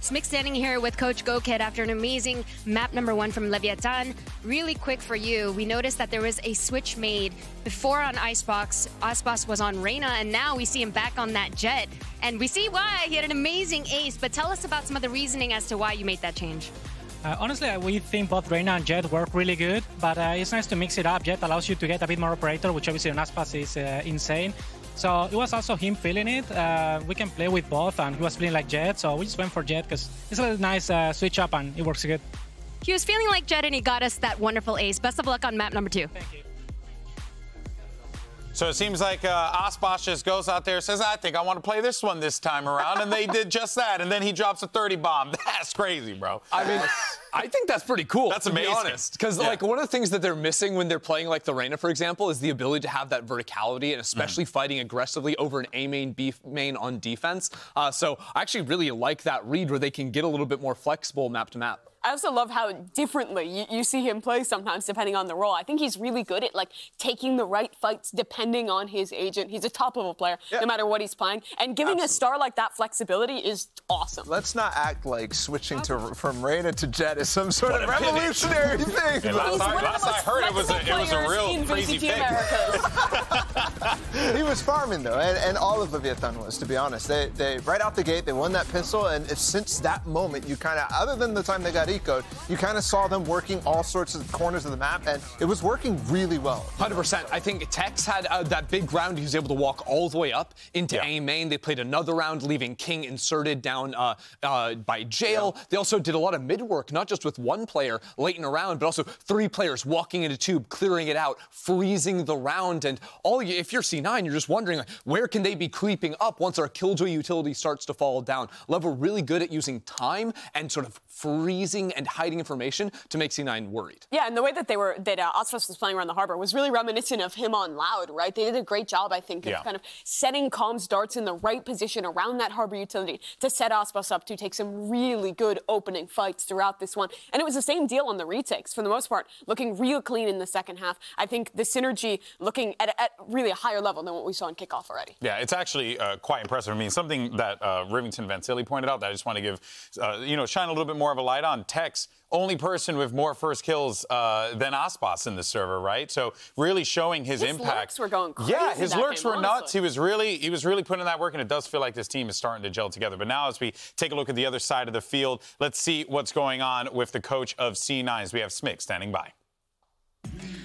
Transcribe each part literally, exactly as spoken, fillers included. Smix standing here with Coach GoKid after an amazing map number one from Leviatán. Really quick for you, we noticed that there was a switch made before on Icebox. Aspas was on Reyna, and now we see him back on that Jet. And we see why. He had an amazing ace, but tell us about some of the reasoning as to why you made that change. Uh, honestly, we think both Reyna and Jet work really good, but uh, it's nice to mix it up. Jet allows you to get a bit more Operator, which obviously on Aspas is uh, insane. So it was also him feeling it. Uh, we can play with both, and he was playing like Jet, so we just went for Jet because it's a nice uh, switch up and it works good. He was feeling like Jet and he got us that wonderful ace. Best of luck on map number two. Thank you. So it seems like uh, Aspas just goes out there and says, I think I want to play this one this time around. And they did just that. And then he drops a thirty bomb. That's crazy, bro. I mean, I think that's pretty cool. That's amazing. To be honest. Because, yeah. like, one of the things that they're missing when they're playing, like, the Reyna, for example, is the ability to have that verticality and especially mm. fighting aggressively over an A main, B main on defense. Uh, so I actually really like that read where they can get a little bit more flexible map to map. I also love how differently you, you see him play sometimes, depending on the role. I think he's really good at, like, taking the right fights depending on his agent. He's a top-level player, yeah. no matter what he's playing. And giving Absolutely. a star like that flexibility is awesome. Let's not act like switching to, from Reyna to Jet is some sort what of revolutionary thing. Yeah, last he's I, one last of the most I heard, it was, a, it was a real crazy V C T thing. He was farming, though, and, and all of Leviatán was, to be honest. They, they, right out the gate, they won that pistol, and if, since that moment, you kind of, other than the time they got ecoed, you kind of saw them working all sorts of corners of the map, and it was working really well. one hundred percent. I think Tex had uh, that big round. He was able to walk all the way up into yeah. A main. They played another round, leaving King inserted down uh, uh, by jail. Yeah. They also did a lot of mid work, not just with one player late in a round, but also three players walking into tube, clearing it out, freezing the round. And all you, if you're C nine, you're just wondering, like, where can they be creeping up once our Killjoy utility starts to fall down? Level really good at using time and sort of freezing and hiding information to make C nine worried. Yeah, and the way that they were, that uh, Aspas was playing around the Harbor was really reminiscent of him on Loud, right? They did a great job, I think, of yeah. kind of setting Calm's darts in the right position around that Harbor utility to set Aspas up to take some really good opening fights throughout this one. And it was the same deal on the retakes, for the most part, looking real clean in the second half. I think the synergy looking at, at really a higher level than what we saw in kickoff already. Yeah, it's actually uh, quite impressive. I mean, something that uh, Rivington VanSilly pointed out that I just want to give, uh, you know, shine a little bit more of a light on. Tex, only person with more first kills uh, than Aspas in the server, right? So really showing his, his impact. His lurks were going crazy. Yeah, his lurks game, were honestly. nuts. He was really, he was really putting in that work, and it does feel like this team is starting to gel together. But now, as we take a look at the other side of the field, let's see what's going on with the coach of C nines. We have Smix standing by.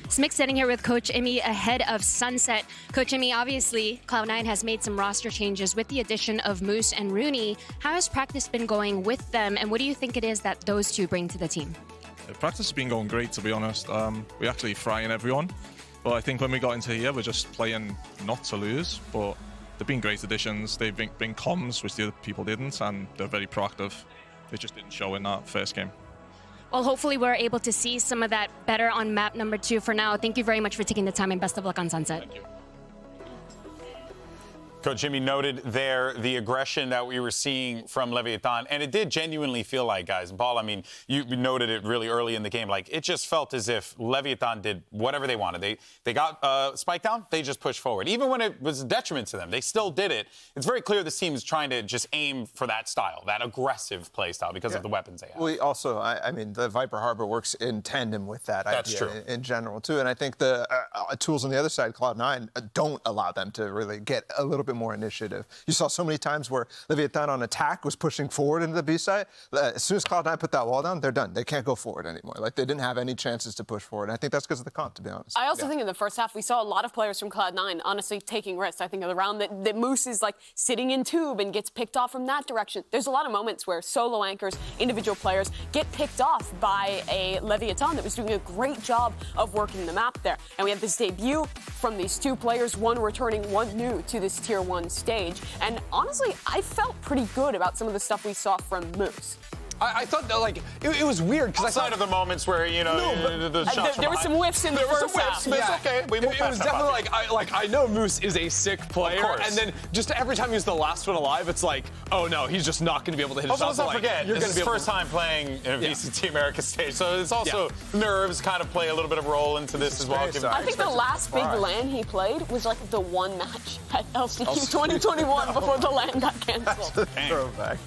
Smix sitting here with Coach Emy ahead of Sunset. Coach Emy, obviously, Cloud nine has made some roster changes with the addition of Moose and Rooney. How has practice been going with them, and what do you think it is that those two bring to the team? Practice has been going great, to be honest. Um, we're actually frying everyone. But I think when we got into here, we're just playing not to lose. But they've been great additions. They bring, bring comms, which the other people didn't, and they're very proactive. They just didn't show in that first game. Well, hopefully we're able to see some of that better on map number two. For now, thank you very much for taking the time, and best of luck on Sunset. Thank you. Coach Emy noted there the aggression that we were seeing from Leviatán, and it did genuinely feel like, guys, Paul, I mean, you noted it really early in the game, like, it just felt as if Leviatán did whatever they wanted. They, they got uh, spiked down, they just pushed forward. Even when it was a detriment to them, they still did it. It's very clear this team is trying to just aim for that style, that aggressive play style, because yeah. of the weapons they have. Well, also, I, I mean, the Viper Harbor works in tandem with that That's idea true. In, in general, too, and I think the uh, tools on the other side, Cloud nine, uh, don't allow them to really get a little bit more initiative. You saw so many times where Leviatán on attack was pushing forward into the B side. As soon as Cloud nine put that wall down, they're done. They can't go forward anymore. Like, they didn't have any chances to push forward. And I think that's because of the comp, to be honest. I also yeah. think in the first half, we saw a lot of players from Cloud nine honestly taking risks. I think of the round that, that Moose is, like, sitting in tube and gets picked off from that direction. There's a lot of moments where solo anchors, individual players, get picked off by a Leviatán that was doing a great job of working the map there. And we have this debut from these two players, one returning, one new to this tier one stage, and honestly, I felt pretty good about some of the stuff we saw from Moose. I, I thought that, like, it, it was weird because I thought of the moments where you know no, the, the shots. There, there were some whiffs in the there first some whiffs, half. But yeah. It's okay. We it, it was definitely like I like I know Moose is a sick player, and then just every time he was the last one alive, it's like, oh no, he's just not going to be able to hit his shots. Also, don't like, forget, you're going to be first time playing in a yeah. V C T America stage, so it's also yeah. nerves kind of play a little bit of a role into this as well. I think the last big LAN he played was like the one match at L C Q twenty twenty-one before the LAN got canceled. Throwback.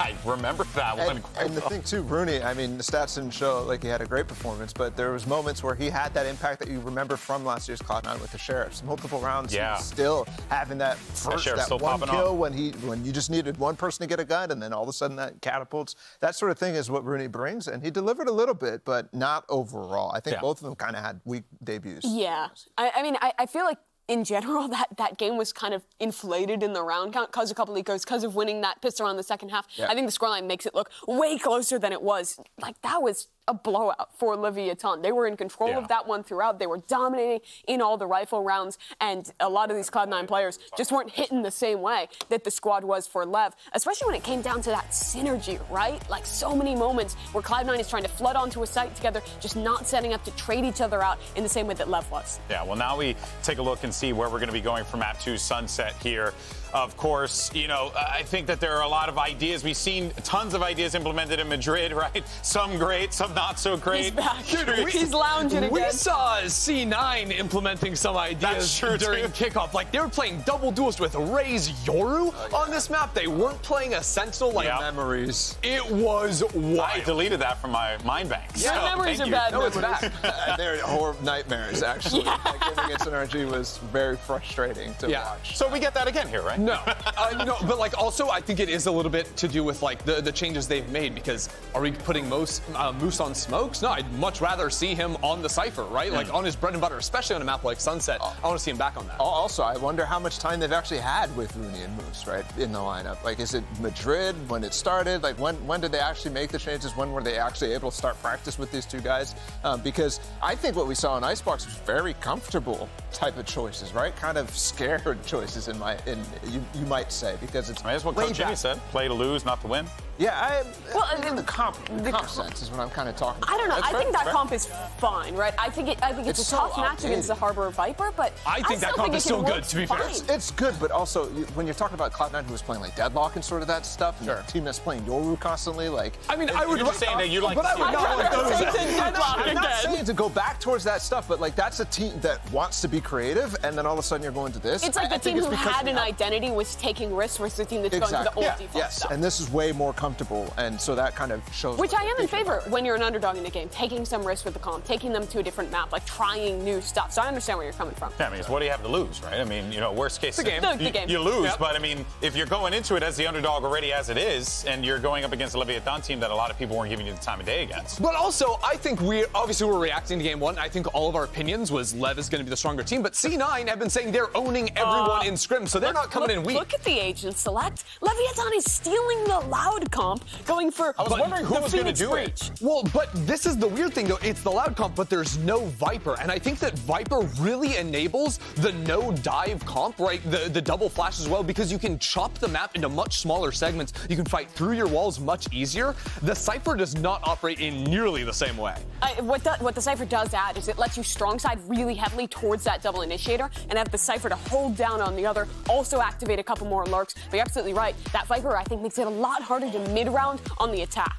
I remember that one. And, and the thing too, Rooney, I mean, the stats didn't show like he had a great performance, but there was moments where he had that impact that you remember from last year's Cloud nine with the Sheriffs. Multiple rounds, yeah. still having that first, that, that one kill off. when he when you just needed one person to get a gun, and then all of a sudden that catapults. That sort of thing is what Rooney brings, and he delivered a little bit, but not overall. I think yeah. both of them kind of had weak debuts. Yeah, I, I mean, I, I feel like in general, that, that game was kind of inflated in the round count because a couple of ecos, because of winning that pistol on the second half. Yeah. I think the scoreline makes it look way closer than it was. Like, that was a blowout for Leviatán. They were in control yeah. of that one throughout. They were dominating in all the rifle rounds, and a lot of these Cloud nine players just weren't hitting the same way that the squad was for Lev, especially when it came down to that synergy, right? Like, so many moments where Cloud nine is trying to flood onto a site together, just not setting up to trade each other out in the same way that Lev was. Yeah, well, now we take a look and see where we're going to be going for map two Sunset here. Of course, you know, I think that there are a lot of ideas. We've seen tons of ideas implemented in Madrid, right? Some great, some not so great. He's back. Dude, we, He's lounging again. We saw C nine implementing some ideas sure during kickoff. Like, they were playing double duels with Ray's Yoru oh, yeah. on this map. They weren't playing a Sentinel like yeah. memories. It was wild. I deleted that from my mind bank. Yeah, so, memories are you. bad. No, memories. It's back. They're horror nightmares, actually. Yeah. That game against N R G was very frustrating to yeah. watch. So we get that again here, right? No, uh, no, but like also, I think it is a little bit to do with like the, the changes they've made, because are we putting Moose, uh, Moose on smokes? No, I'd much rather see him on the Cypher, right? Like on his bread and butter, especially on a map like Sunset. I want to see him back on that. Also, I wonder how much time they've actually had with Rooney and Moose, right, in the lineup. Like, is it Madrid when it started? Like, when, when did they actually make the changes? When were they actually able to start practice with these two guys? Um, because I think what we saw in Icebox was very comfortable type of choices, right? Kind of scared choices in my, in You, you might say, because it's I mean, that's what Coach Emy said. Play to lose, not to win. Yeah, I, well, I mean, the comp, the comp sense is what I'm kind of talking about. I don't know. That's I fair, think that fair. comp is fine, right? I think it. I think it's, it's a so tough outdated. match against the Harbor Viper, but I think I that comp think is still good. To be fair, it's, it's good, but also when you're talking about Cloud nine, who was playing like Deadlock and sort of that stuff, and sure. the team that's playing Yoru constantly, like I mean, it, I would say that you like, but I would not like those. I'm not saying to go back towards that stuff, but like that's a team that wants to be creative, and then all of a sudden you're going to this. It's like the team who had an identity. Was taking risks versus the team that's exactly. going to the old yeah. default yes. stuff. And this is way more comfortable, and so that kind of shows. Which I am in favor when you're an underdog in the game, taking some risks with the comp, taking them to a different map, like trying new stuff. So I understand where you're coming from. Yeah, I mean, so. what do you have to lose, right? I mean, you know, worst case, the game. You, the game. you lose, yep. but I mean, if you're going into it as the underdog already as it is, and you're going up against a Leviatán team that a lot of people weren't giving you the time of day against. But also, I think we obviously were reacting to game one. I think all of our opinions was Lev is going to be the stronger team, but C nine have been saying they're owning everyone uh, in scrims, so they're not coming. Look, look at the agent select. Leviatán is stealing the Loud comp, going for I was wondering who was going to do it. Well, but this is the weird thing, though. It's the Loud comp, but there's no Viper. And I think that Viper really enables the no-dive comp, right? The, the double flash as well, because you can chop the map into much smaller segments. You can fight through your walls much easier. The Cypher does not operate in nearly the same way. I, what, the, what the Cypher does add is it lets you strong side really heavily towards that double initiator and have the Cypher to hold down on the other, also act activate a couple more lurks, but you're absolutely right. That Viper, I think, makes it a lot harder to mid-round on the attack.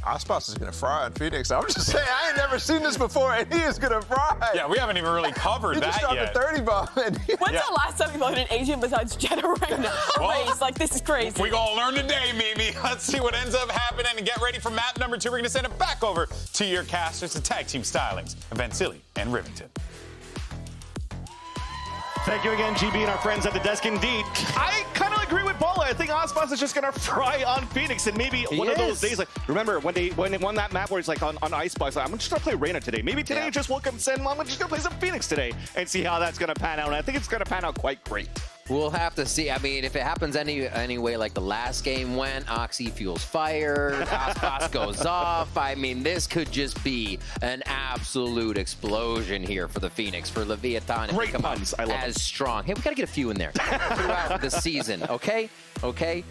Aspas is going to fry on Phoenix. I'm just saying, I ain't never seen this before, and he is going to fry. Yeah, we haven't even really covered that just yet. The thirty bomb. And When's yeah. the last time we loaded Asian besides Jet or Reyna? Well, He's like, this is crazy. We're going to learn today, Mimi. Let's see what ends up happening and get ready for map number two. We're going to send it back over to your casters to tag team stylings of VanSilly and Rivington. Thank you again, G B, and our friends at the desk. Indeed, I kind of agree with Paula. I think Aspas is just gonna fry on Phoenix, and maybe he one is. of those days. Like, remember when they when they won that map where it's like on, on Icebox? Like, I'm just gonna play Reyna today. Maybe today yeah. you just woke up and said, "I'm just gonna play some Phoenix today," and see how that's gonna pan out. And I think it's gonna pan out quite great. We'll have to see. I mean, if it happens any any way like the last game went, Oxy fuels fire, Aspas goes off. I mean, this could just be an absolute explosion here for the Phoenix, for Leviatán. Great come puns. I love as it. strong. Hey, we got to get a few in there throughout the season, okay? Okay?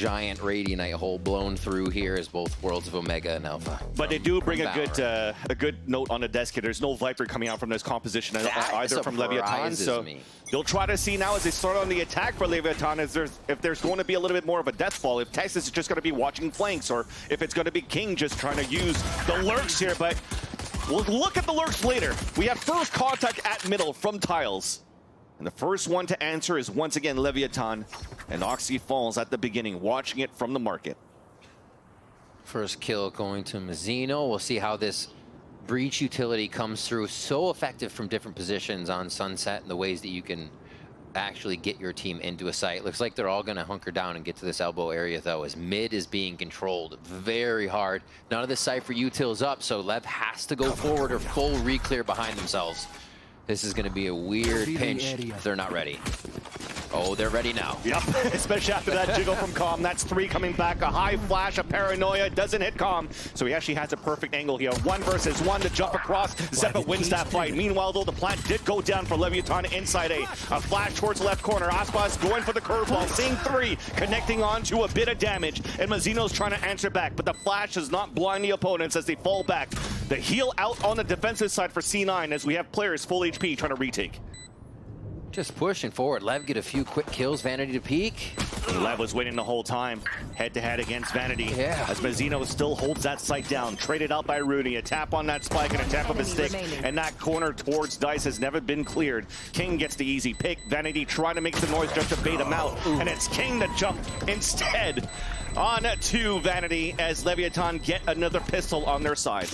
giant Radiant hole blown through here as both worlds of Omega and Alpha. But from, they do bring a good uh, a good note on the desk here. There's no Viper coming out from this composition that either from Leviatán. So me. They'll try to see now as they start on the attack for Leviatán is there's, if there's going to be a little bit more of a death fall. If Tex is just going to be watching flanks or if it's going to be King just trying to use the lurks here. But we'll look at the lurks later. We have first contact at middle from Tiles. And the first one to answer is once again Leviatán, and Oxy falls at the beginning, watching it from the market. First kill going to Mazino. We'll see how this Breach utility comes through. So effective from different positions on Sunset and the ways that you can actually get your team into a site. Looks like they're all going to hunker down and get to this elbow area, though, as mid is being controlled very hard. None of the Cypher utils up, so Lev has to go forward or full re-clear behind themselves. This is going to be a weird pinch if they're not ready. Oh, they're ready now. Yep, especially after that jiggle from Calm. That's three coming back. A high flash, a paranoia, doesn't hit Calm. So he actually has a perfect angle here. One versus one to jump across. Zeppa wins that fight. Meanwhile, though, the plant did go down for Leviatán inside A. A flash towards left corner. Aspas going for the curveball. Seeing three, connecting on to a bit of damage. And Mazino's trying to answer back, but the flash does not blind the opponents as they fall back. The heel out on the defensive side for C nine as we have players full H P trying to retake. Just pushing forward. Lev get a few quick kills. Vanity to peek. Lev was waiting the whole time. Head to head against Vanity. Yeah. As Mazino still holds that site down. Traded out by Rooney. A tap on that spike and a tap of his stick. And that corner towards Dice has never been cleared. King gets the easy pick. Vanity trying to make some noise just to bait him out. Ooh. And it's King that jumped instead on to Vanity as Leviatán get another pistol on their side.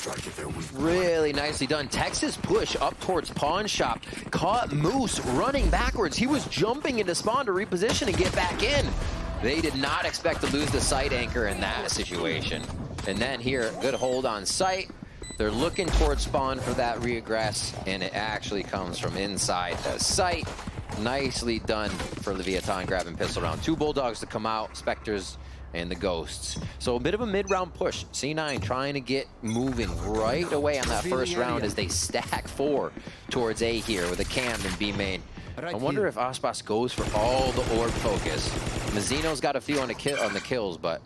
Really nicely done. Tex's push up towards Pawn Shop caught Moose running backwards. He was jumping into spawn to reposition and get back in. They did not expect to lose the site anchor in that situation. And then here, good hold on site. They're looking towards spawn for that regress, and it actually comes from inside the site. Nicely done for Leviatán grabbing pistol round. Two Bulldogs to come out, Spectres and the Ghosts. So a bit of a mid-round push. C nine trying to get moving right away on that first round as they stack four towards A here with a cam and B main. I wonder if Aspas goes for all the orb focus. Mazino's got a few on the, ki on the kills, but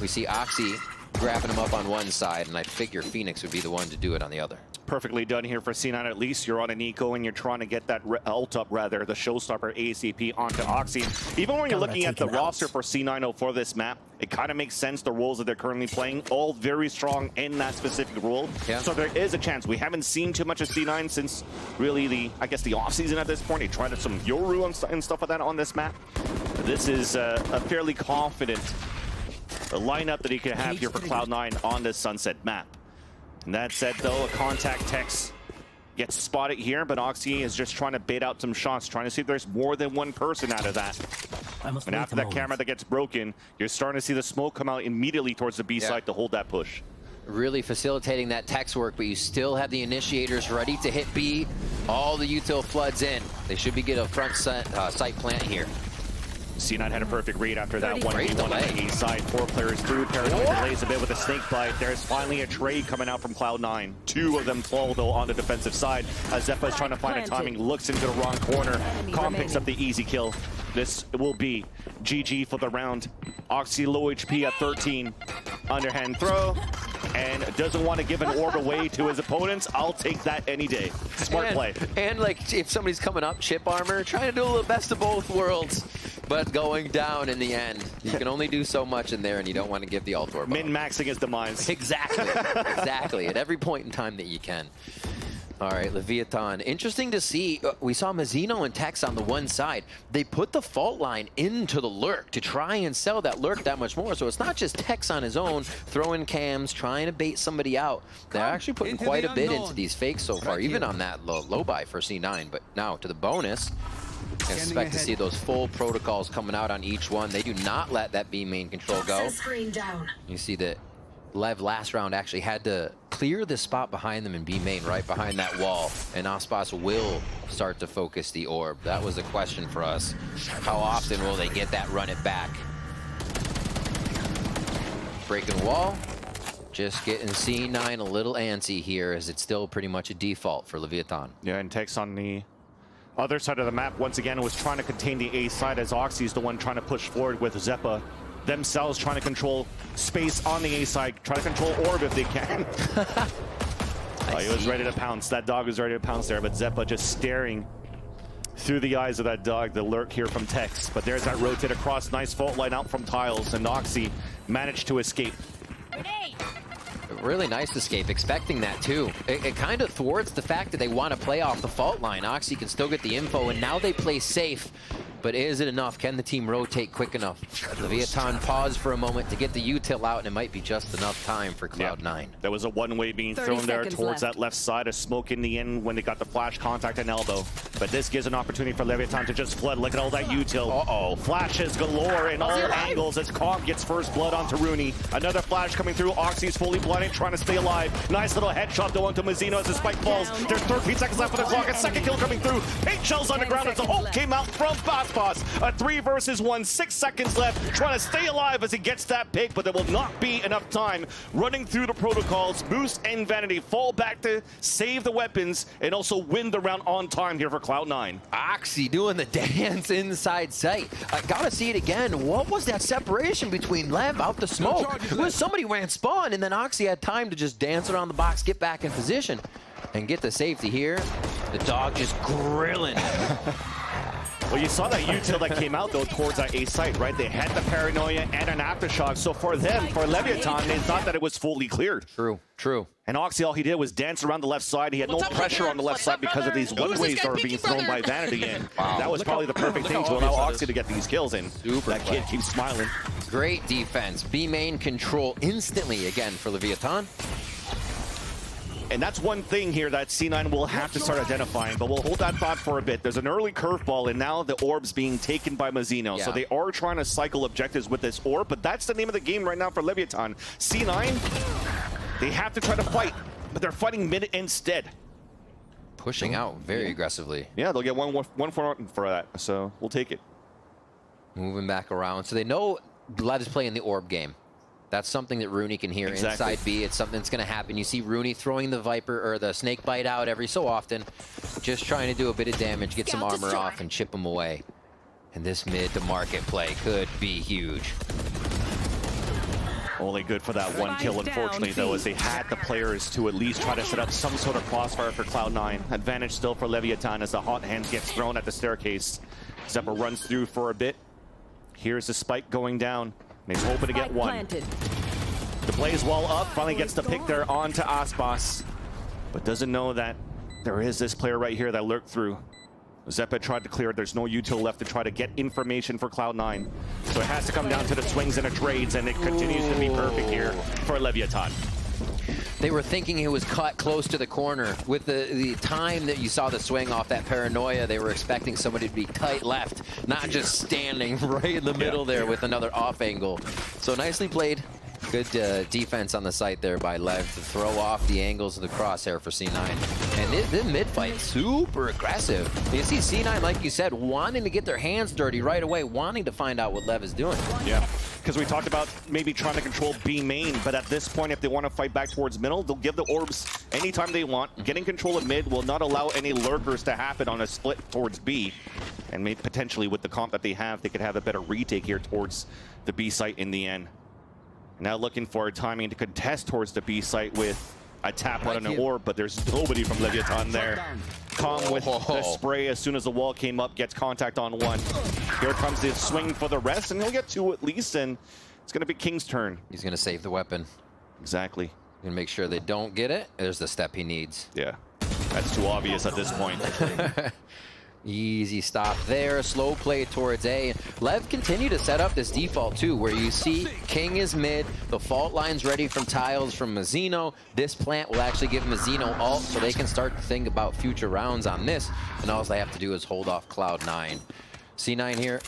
we see Oxy grabbing him up on one side, and I figure Phoenix would be the one to do it on the other. Perfectly done here for C nine. At least you're on an eco and you're trying to get that ult up, rather, the showstopper A C P onto Oxy. Even when you're looking at the roster for C nine for this map, it kind of makes sense, the roles that they're currently playing, all very strong in that specific role. Yeah. So there is a chance. We haven't seen too much of C nine since really the, I guess, the offseason at this point. They tried some Yoru and stuff like that on this map. This is uh, a fairly confident lineup that he could have here for Cloud nine on this Sunset map. And that said, though, a contact Tex gets spotted here, but Oxy is just trying to bait out some shots, trying to see if there's more than one person out of that. And after that camera that gets broken, you're starting to see the smoke come out immediately towards the B side, yeah, to hold that push. Really facilitating that Tex work, but you still have the initiators ready to hit B. All the util floods in. They should be getting a front set, uh, site plant here. C nine had a perfect read after that one v one on the east side. Four players through. Paranoid delays a bit with a snake bite. There's finally a trade coming out from Cloud nine. Two of them fall, though, on the defensive side. Zeppa is trying to find a timing, looks into the wrong corner. Calm picks up the easy kill. This will be G G for the round. Oxy low H P at thirteen. Underhand throw. And doesn't want to give an orb away to his opponents. I'll take that any day. Smart and, play. And, like, if somebody's coming up, chip armor, trying to do a little best of both worlds. But going down in the end, you can only do so much in there, and you don't want to give the alt orb. Min-maxing his demise. Exactly. Exactly. At every point in time that you can. All right, Leviatán. Interesting to see. We saw Mazino and Tex on the one side. They put the fault line into the lurk to try and sell that lurk that much more. So it's not just Tex on his own throwing cams, trying to bait somebody out. They're actually putting quite a bit into these fakes so far, even on that low, low buy for C nine. But now to the bonus. I expect to see those full protocols coming out on each one. They do not let that B main control go. You see that Lev last round actually had to clear the spot behind them and B main right behind that wall. And Aspas will start to focus the orb. That was the question for us. How often will they get that run it back? Breaking wall. Just getting C nine a little antsy here as it's still pretty much a default for Leviatán. Yeah, and takes on the other side of the map once again was trying to contain the A side as Oxy's the one trying to push forward with Zeppa. themselves trying to control space on the A side, try to control orb if they can. Oh, he was ready to pounce. That dog was ready to pounce there, but Zeppa just staring through the eyes of that dog, the lurk here from Tex. But there's that rotate across, nice fault line out from Tiles, and Noxy managed to escape. Really nice escape, expecting that too. It, it kind of thwarts the fact that they want to play off the fault line. Oxy can still get the info, and now they play safe. But is it enough? Can the team rotate quick enough? Leviatán paused for a moment to get the util out, and it might be just enough time for Cloud nine. Yeah. There was a one-way being thrown there towards left. that left side. A smoke in the end when they got the flash contact and elbow. But this gives an opportunity for Leviatán to just flood. Look at all that util. Uh-oh. Flashes galore in all angles as Calm gets first blood onto Rooney. Another flash coming through. Oxy's fully blinded, trying to stay alive. Nice little headshot though onto Mazino as the spike falls. There's thirteen seconds left on the clock. A second kill coming through. Paint shells on the ground as the Hulk came out from Aspas. A three versus one, six seconds left, trying to stay alive as he gets that pick, but there will not be enough time. Running through the protocols, Moose and Vanity fall back to save the weapons and also win the round on time here for Cloud nine. Oxy doing the dance inside sight. I gotta see it again. What was that separation between Lev out the smoke? Well, somebody ran spawn, and then Oxy had time to just dance around the box, get back in position, and get the safety here. The dog just grilling. Well, you saw that util that came out, though, towards that A site, right? They had the paranoia and an aftershock. So for them, for Leviatán, they thought that it was fully cleared. True, true. And Oxy, all he did was dance around the left side. He had What's no pressure on the left What's side up, because of these one-ways that were being brother? thrown by Vanity in. Wow. That was Look probably how, the perfect thing to allow Oxy to get these kills in. Super that play. kid keeps smiling. Great defense. B-main control instantly again for Leviatán. And that's one thing here that C nine will have to start identifying, but we'll hold that thought for a bit. There's an early curveball, and now the orb's being taken by Mazino. Yeah. So they are trying to cycle objectives with this orb, but that's the name of the game right now for Leviatán. C nine, they have to try to fight, but they're fighting mid instead. Pushing out very yeah. aggressively. Yeah, they'll get one, one for, for that, so we'll take it. Moving back around. So they know Vlad is playing the orb game. That's something that Rooney can hear exactly. inside B. It's something that's going to happen. You see Rooney throwing the Viper or the Snake Bite out every so often, just trying to do a bit of damage, get some armor off, and chip him away. And this mid to market play could be huge. Only good for that one kill, unfortunately, though, as they had the players to at least try to set up some sort of crossfire for Cloud nine. Advantage still for Leviatán as the hot hand gets thrown at the staircase. Zeppa runs through for a bit. Here's the spike going down. And he's hoping to get one. Planted. The plays well up, finally gets the pick there onto Aspas, but doesn't know that there is this player right here that lurked through. Zeppa tried to clear it. There's no util left to try to get information for Cloud nine. So it has to come down to the swings and the trades, and it continues Ooh. to be perfect here for Leviatán. They were thinking it was cut close to the corner. With the, the time that you saw the swing off that paranoia, they were expecting somebody to be tight left, not just standing right in the middle there with another off angle. So nicely played. Good uh, defense on the site there by Lev to throw off the angles of the crosshair for C nine. And it, the mid-fight, super aggressive. You see C nine, like you said, wanting to get their hands dirty right away, wanting to find out what Lev is doing. Yeah, because we talked about maybe trying to control B main, but at this point, if they want to fight back towards middle, they'll give the orbs anytime they want. Getting control of mid will not allow any lurkers to happen on a split towards B. And maybe potentially with the comp that they have, they could have a better retake here towards the B site in the end. Now looking for a timing to contest towards the B site with a tap out on an orb, but there's nobody from Leviatán there. Calm with the spray as soon as the wall came up, gets contact on one. Here comes the swing for the rest, and he'll get two at least, and it's going to be King's turn. He's going to save the weapon. Exactly. He's going to make sure they don't get it. There's the step he needs. Yeah, that's too obvious at this point. Easy stop there, slow play towards A. Lev continue to set up this default too, where you see King is mid, the fault line's ready from Tiles, from Mazino. This plant will actually give Mazino ult, so they can start to think about future rounds on this, and all they have to do is hold off Cloud nine. C nine here,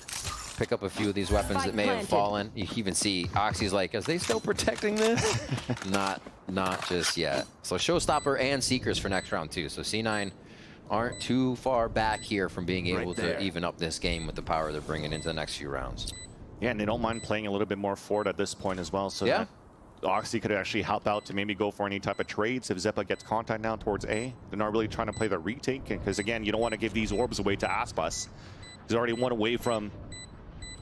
pick up a few of these weapons that may have fallen. You even see Oxy's like, is they still protecting this? Not, not just yet. So Showstopper and Seekers for next round too, so C nine aren't too far back here from being able right to even up this game with the power they're bringing into the next few rounds. Yeah, and they don't mind playing a little bit more forward at this point as well, so yeah. Oxy could actually help out to maybe go for any type of trades if Zeppa gets contact now towards A. They're not really trying to play the retake, because again, you don't want to give these orbs away to Aspas. He's already one away from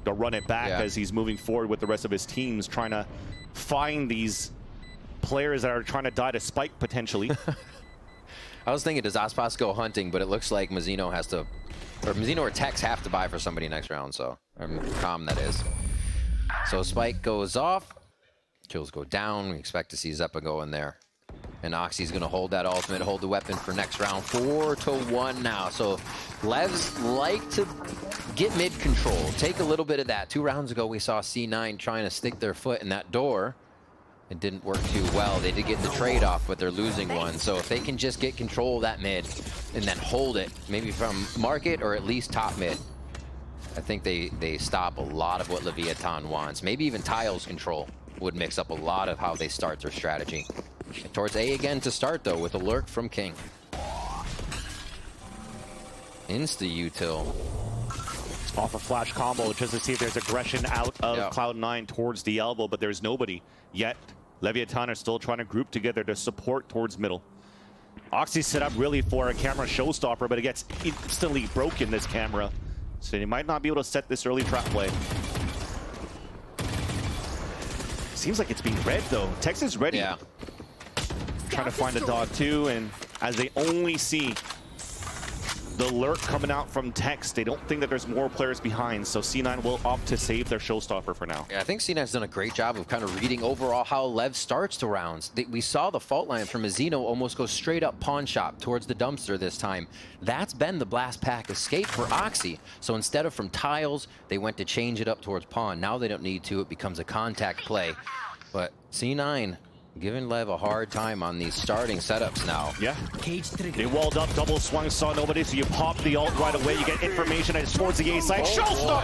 They'll run it back yeah. as he's moving forward with the rest of his teams, trying to find these players that are trying to die to spike, potentially. I was thinking, does Aspas go hunting? But it looks like Mazino has to, or Mazino or Tex have to buy for somebody next round, so. Or Calm, that is. So spike goes off. Kills go down. We expect to see Zeppa go in there. And Oxy's going to hold that ultimate, hold the weapon for next round. Four to one now. So Levs like to get mid control. Take a little bit of that. Two rounds ago, we saw C nine trying to stick their foot in that door. It didn't work too well. They did get the trade-off, but they're losing one. So if they can just get control of that mid and then hold it, maybe from market or at least top mid, I think they, they stop a lot of what Leviatán wants. Maybe even Tile's control would mix up a lot of how they start their strategy. And towards A again to start, though, with a lurk from King. Insta-util. Off a flash combo just to see if there's aggression out of yeah. Cloud nine towards the elbow, but there's nobody yet. Leviatán are still trying to group together to support towards middle. Oxy set up really for a camera showstopper, but it gets instantly broken, this camera. So they might not be able to set this early trap play. Seems like it's being read, though. Tex is ready. Yeah. Trying to find a dog, too, and as they only see the lurk coming out from Tex, they don't think that there's more players behind, so C nine will opt to save their showstopper for now. Yeah, I think C nine's done a great job of kind of reading overall how Lev starts the rounds. They, we saw the fault line from Mazino almost go straight up pawn shop towards the dumpster this time. That's been the blast pack escape for Oxy. So instead of from tiles, they went to change it up towards pawn. Now they don't need to. It becomes a contact play. But C nine giving Lev a hard time on these starting setups now. Yeah. They walled up, double swung, saw nobody, so you pop the ult right away. You get information and it's towards the A side. Oh,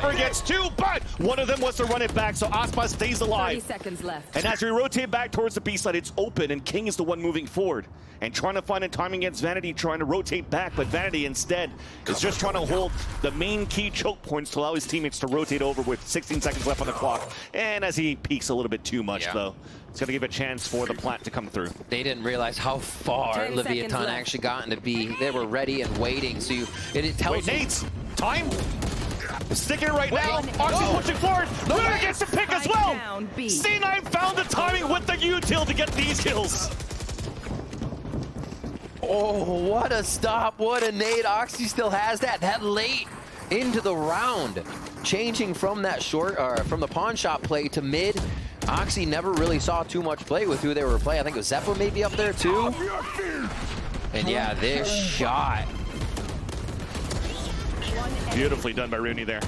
Showstopper boy. Gets two, but one of them was to run it back, so Aspas stays alive. thirty seconds left. And as we rotate back towards the B side, it's open, and King is the one moving forward. And trying to find a timing against Vanity, trying to rotate back, but Vanity instead is on, just trying to hold the main key choke points to allow his teammates to rotate over with sixteen seconds left on the clock. And as he peaks a little bit too much, yeah. though, it's going to give a chance for the plant to come through. They didn't realize how far Leviatán actually got into B. They were ready and waiting. So you, it, it tells Wait, you... Nate's time. Sticking it right Wait, now. Oxy no. pushing forward. No Luna way. Gets the pick as well. Down, C nine found the timing with the util to get these kills. Oh, what a stop. What a nade. Oxy still has that. That late into the round. Changing from that short, uh, from the pawn shop play to mid. Oxy never really saw too much play with who they were playing. I think it was Zeppa maybe up there too. And yeah, this shot. Beautifully done by Rooney there.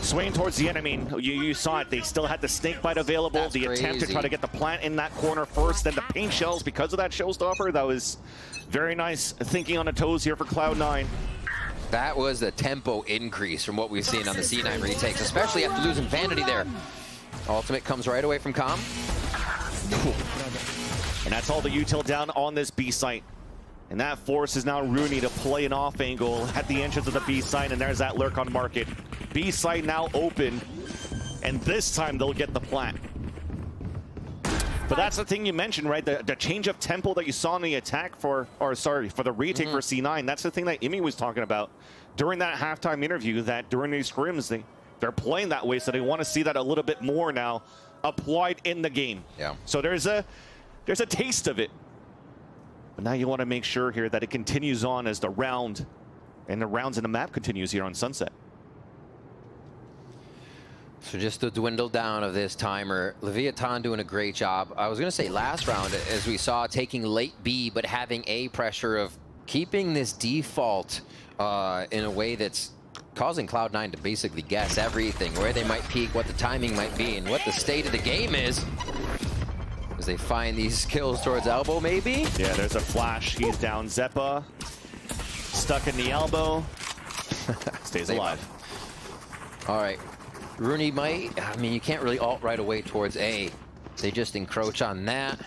Swaying towards the enemy. You, you saw it. They still had the snake bite available. That's the crazy. Attempt to try to get the plant in that corner first, then the paint shells because of that showstopper. That was very nice thinking on the toes here for Cloud nine. That was the tempo increase from what we've seen on the C nine retakes, especially after losing Vanity there. Ultimate comes right away from Calm. Cool. And that's all the util down on this B site. And that forces now Rooney to play an off angle at the entrance of the B site, and there's that lurk on market. B site now open, and this time they'll get the plant. But that's the thing you mentioned, right? The, the change of tempo that you saw in the attack for, or sorry, for the retake mm-hmm. for C nine. That's the thing that Emy was talking about during that halftime interview, that during these scrims, they... They're playing that way, so they want to see that a little bit more now applied in the game. Yeah. So there's a there's a taste of it. But now you want to make sure here that it continues on as the round and the rounds in the map continues here on Sunset. So just to dwindle down of this timer, Leviatán doing a great job. I was going to say last round, as we saw, taking late B, but having A pressure of keeping this default uh, in a way that's causing Cloud nine to basically guess everything, where they might peak, what the timing might be, and what the state of the game is. As they find these kills towards elbow, maybe? Yeah, there's a flash. He's down. Zeppa stuck in the elbow. Stays alive. All right. Rooney might. I mean, you can't really ult right away towards A. They just encroach on that.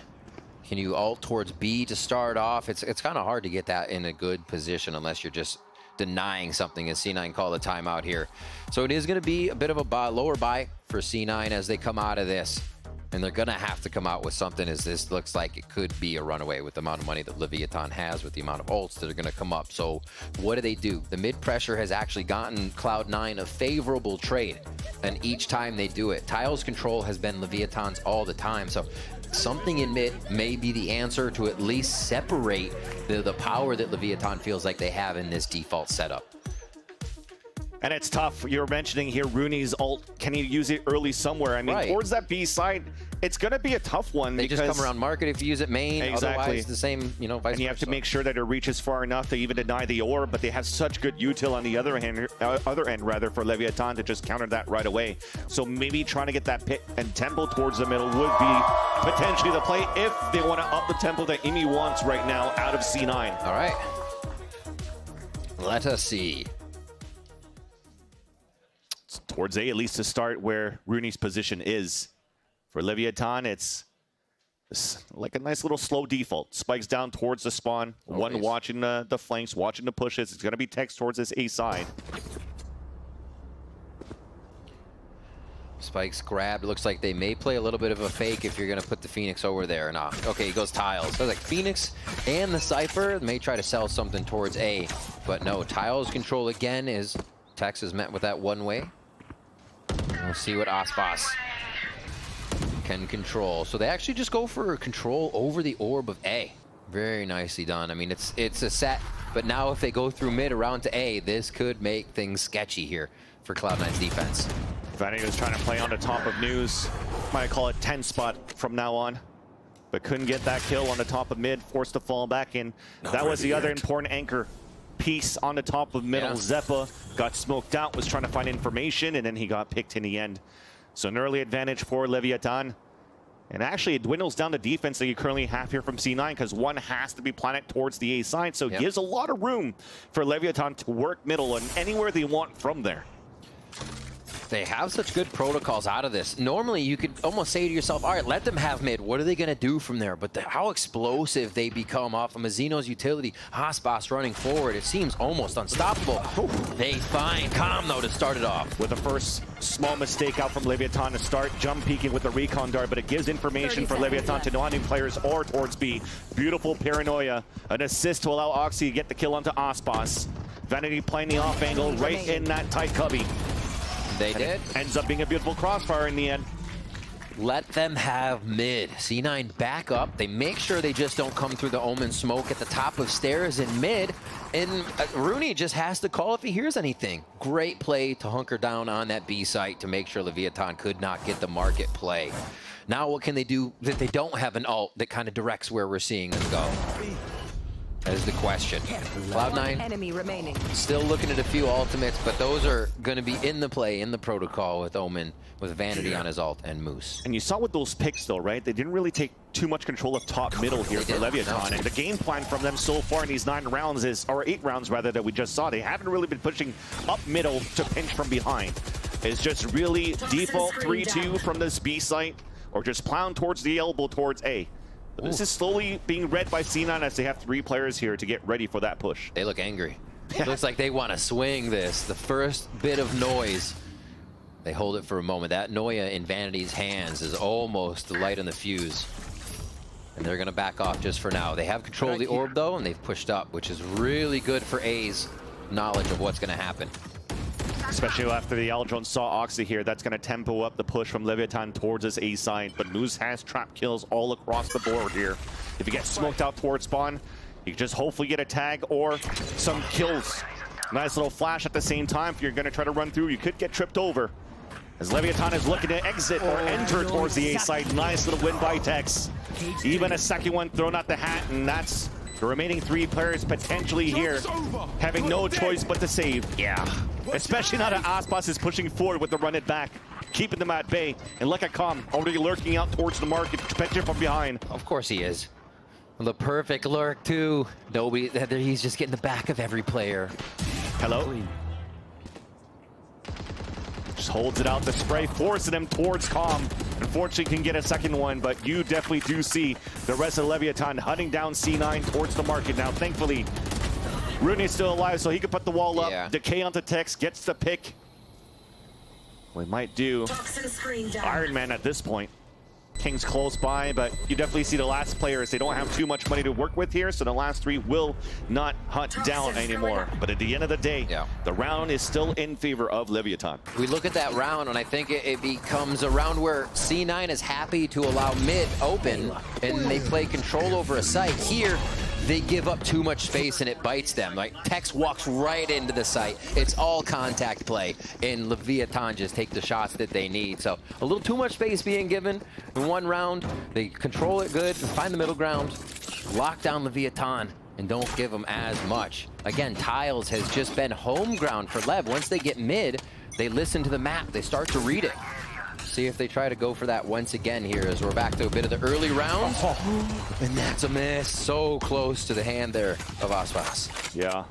Can you ult towards B to start off? It's, it's kind of hard to get that in a good position unless you're just denying something as C nine call the timeout here. So it is going to be a bit of a buy, lower buy for C nine as they come out of this. And they're gonna have to come out with something, as this looks like it could be a runaway with the amount of money that Leviatán has, with the amount of ults that are gonna come up. So what do they do? The mid pressure has actually gotten Cloud nine a favorable trade, and each time they do it, Tile's control has been Leviatán's all the time. So something in mid may be the answer to at least separate the, the power that Leviatán feels like they have in this default setup. And it's tough. You're mentioning here Rooney's ult. Can he use it early somewhere? I mean, right. towards that B side, it's going to be a tough one. They because just come around market if you use it main. Exactly. Otherwise, the same, you know, vice And you versa. have to make sure that it reaches far enough to even deny the orb, but they have such good util on the other end, uh, other end rather, for Leviatán to just counter that right away. So maybe trying to get that pit and temple towards the middle would be potentially the play if they want to up the tempo that Emy wants right now out of C nine. All right. Let us see. Towards A, at least to start, where Rooney's position is. For Leviatán, it's like a nice little slow default. Spikes down towards the spawn. Oh, one nice. watching the, the flanks, watching the pushes. It's going to be Tex towards this A side. Spikes grabbed. Looks like they may play a little bit of a fake if you're going to put the Phoenix over there or not. Okay, he goes Tiles. So like Phoenix and the Cypher may try to sell something towards A. But no, Tiles control again is Tex is met with that one way. We'll see what Aspas can control. So they actually just go for control over the orb of A. Very nicely done. I mean, it's it's a set, but now if they go through mid around to A, this could make things sketchy here for Cloud nine's defense. Vanito's trying to play on the top of News. Might call it ten spot from now on, but couldn't get that kill on the top of mid, forced to fall back in. Not that was the yet. other important anchor piece on the top of middle. Yeah. Zeppa got smoked out, was trying to find information, and then he got picked in the end. So an early advantage for Leviatán. And actually, it dwindles down the defense that you currently have here from C nine, because one has to be planted towards the A side, so it yep. gives a lot of room for Leviatán to work middle and anywhere they want from there. They have such good protocols out of this. Normally, you could almost say to yourself, all right, let them have mid. What are they going to do from there? But the, how explosive they become off of Mazino's utility. Aspas running forward. It seems almost unstoppable. They find Calm, though, to start it off. With the first small mistake out from Leviatán to start. Jump peeking with the recon dart, but it gives information for Leviatán to non-team players or towards B. Beautiful paranoia. An assist to allow Oxy to get the kill onto Aspas. Vanity playing the off angle right in that tight cubby. They did. Ends up being a beautiful crossfire in the end. Let them have mid. C nine back up. They make sure they just don't come through the Omen smoke at the top of stairs in mid. And Rooney just has to call if he hears anything. Great play to hunker down on that B site to make sure Leviatán could not get the market play. Now what can they do that they don't have an ult that kind of directs where we're seeing them go? That is the question. Cloud nine enemy remaining. Still looking at a few ultimates, but those are going to be in the play, in the protocol with Omen, with Vanity on his ult, and Moose. And you saw with those picks, though, right? They didn't really take too much control of top middle here for Leviatán. And the game plan from them so far in these nine rounds is, or eight rounds rather, that we just saw, they haven't really been pushing up middle to pinch from behind. It's just really default three two from this B site, or just plowing towards the elbow towards A. Ooh. This is slowly being read by C nine as they have three players here to get ready for that push. They look angry. It looks like they want to swing this. The first bit of noise, they hold it for a moment. That Noya in Vanity's hands is almost the light on the fuse. And they're going to back off just for now. They have control of the orb, though, and they've pushed up, which is really good for A's knowledge of what's going to happen. Especially after the Aldron saw Oxy here, that's going to tempo up the push from Leviatán towards his A side. But Moose has trap kills all across the board here. If he gets smoked out towards spawn, you can just hopefully get a tag or some kills. Nice little flash at the same time. If you're going to try to run through, you could get tripped over. As Leviatán is looking to exit or enter towards the A side, nice little win by Tex. Even a second one thrown out the hat, and that's the remaining three players potentially here having no choice but to save. Yeah. Especially now that Aspas is pushing forward with the run it back, keeping them at bay. And like a Calm, already lurking out towards the market, potentially from behind. Of course he is. The perfect lurk too. Nobody, he's just getting the back of every player. Hello. Just holds it out the spray, forcing him towards Calm. Unfortunately, can get a second one, but you definitely do see the rest of Leviatán hunting down C nine towards the market now. Thankfully, Rooney's still alive, so he can put the wall up. Yeah. Decay onto Tex, gets the pick. We might do Iron Man at this point. King's close by, but you definitely see the last players. They don't have too much money to work with here, so the last three will not hunt down anymore. But at the end of the day, yeah. the round is still in favor of Leviatán. We look at that round, and I think it, it becomes a round where C nine is happy to allow mid open, and they play control over a site. Here, they give up too much space, and it bites them. Like, Tex walks right into the site. It's all contact play, and Leviatán just take the shots that they need. So a little too much space being given in one round. They control it good, find the middle ground, lock down Leviatán, and don't give them as much. Again, Tiles has just been home ground for Lev. Once they get mid, they listen to the map. They start to read it. See if they try to go for that once again here as we're back to a bit of the early round. Oh, and that's a miss. So close to the hand there of Aspas. Yeah.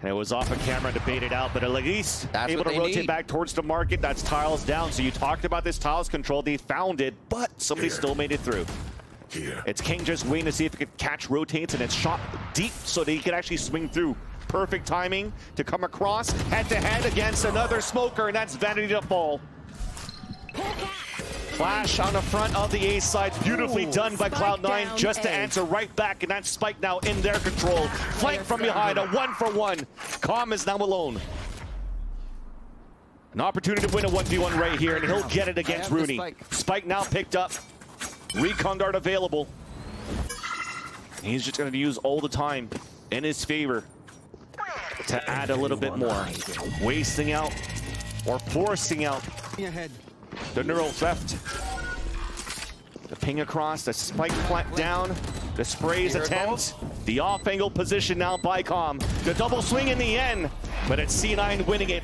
And it was off of camera to bait it out, but at least that's able to rotate need. back towards the market. That's Tiles down. So you talked about this Tiles control. They found it, but somebody here. still made it through. Here. It's King just waiting to see if it could catch rotates, and it's shot deep so that he could actually swing through. Perfect timing to come across head-to-head -head against another smoker, and that's Vanity to fall. Flash on the front of the A side, beautifully Ooh, done by Cloud nine, just to answer right back, and that spike now in their control. Flank from behind, a one for one. Calm is now alone. An opportunity to win a one v one right here, and he'll get it against Rooney. Spike. spike now picked up. Recon dart available. He's just going to use all the time in his favor to add a little bit more. Wasting out or forcing out. Ahead. The neural theft. The ping across, the spike plant down, the sprays attempt, the off-angle position now by Calm. The double swing in the end, but it's C nine winning it.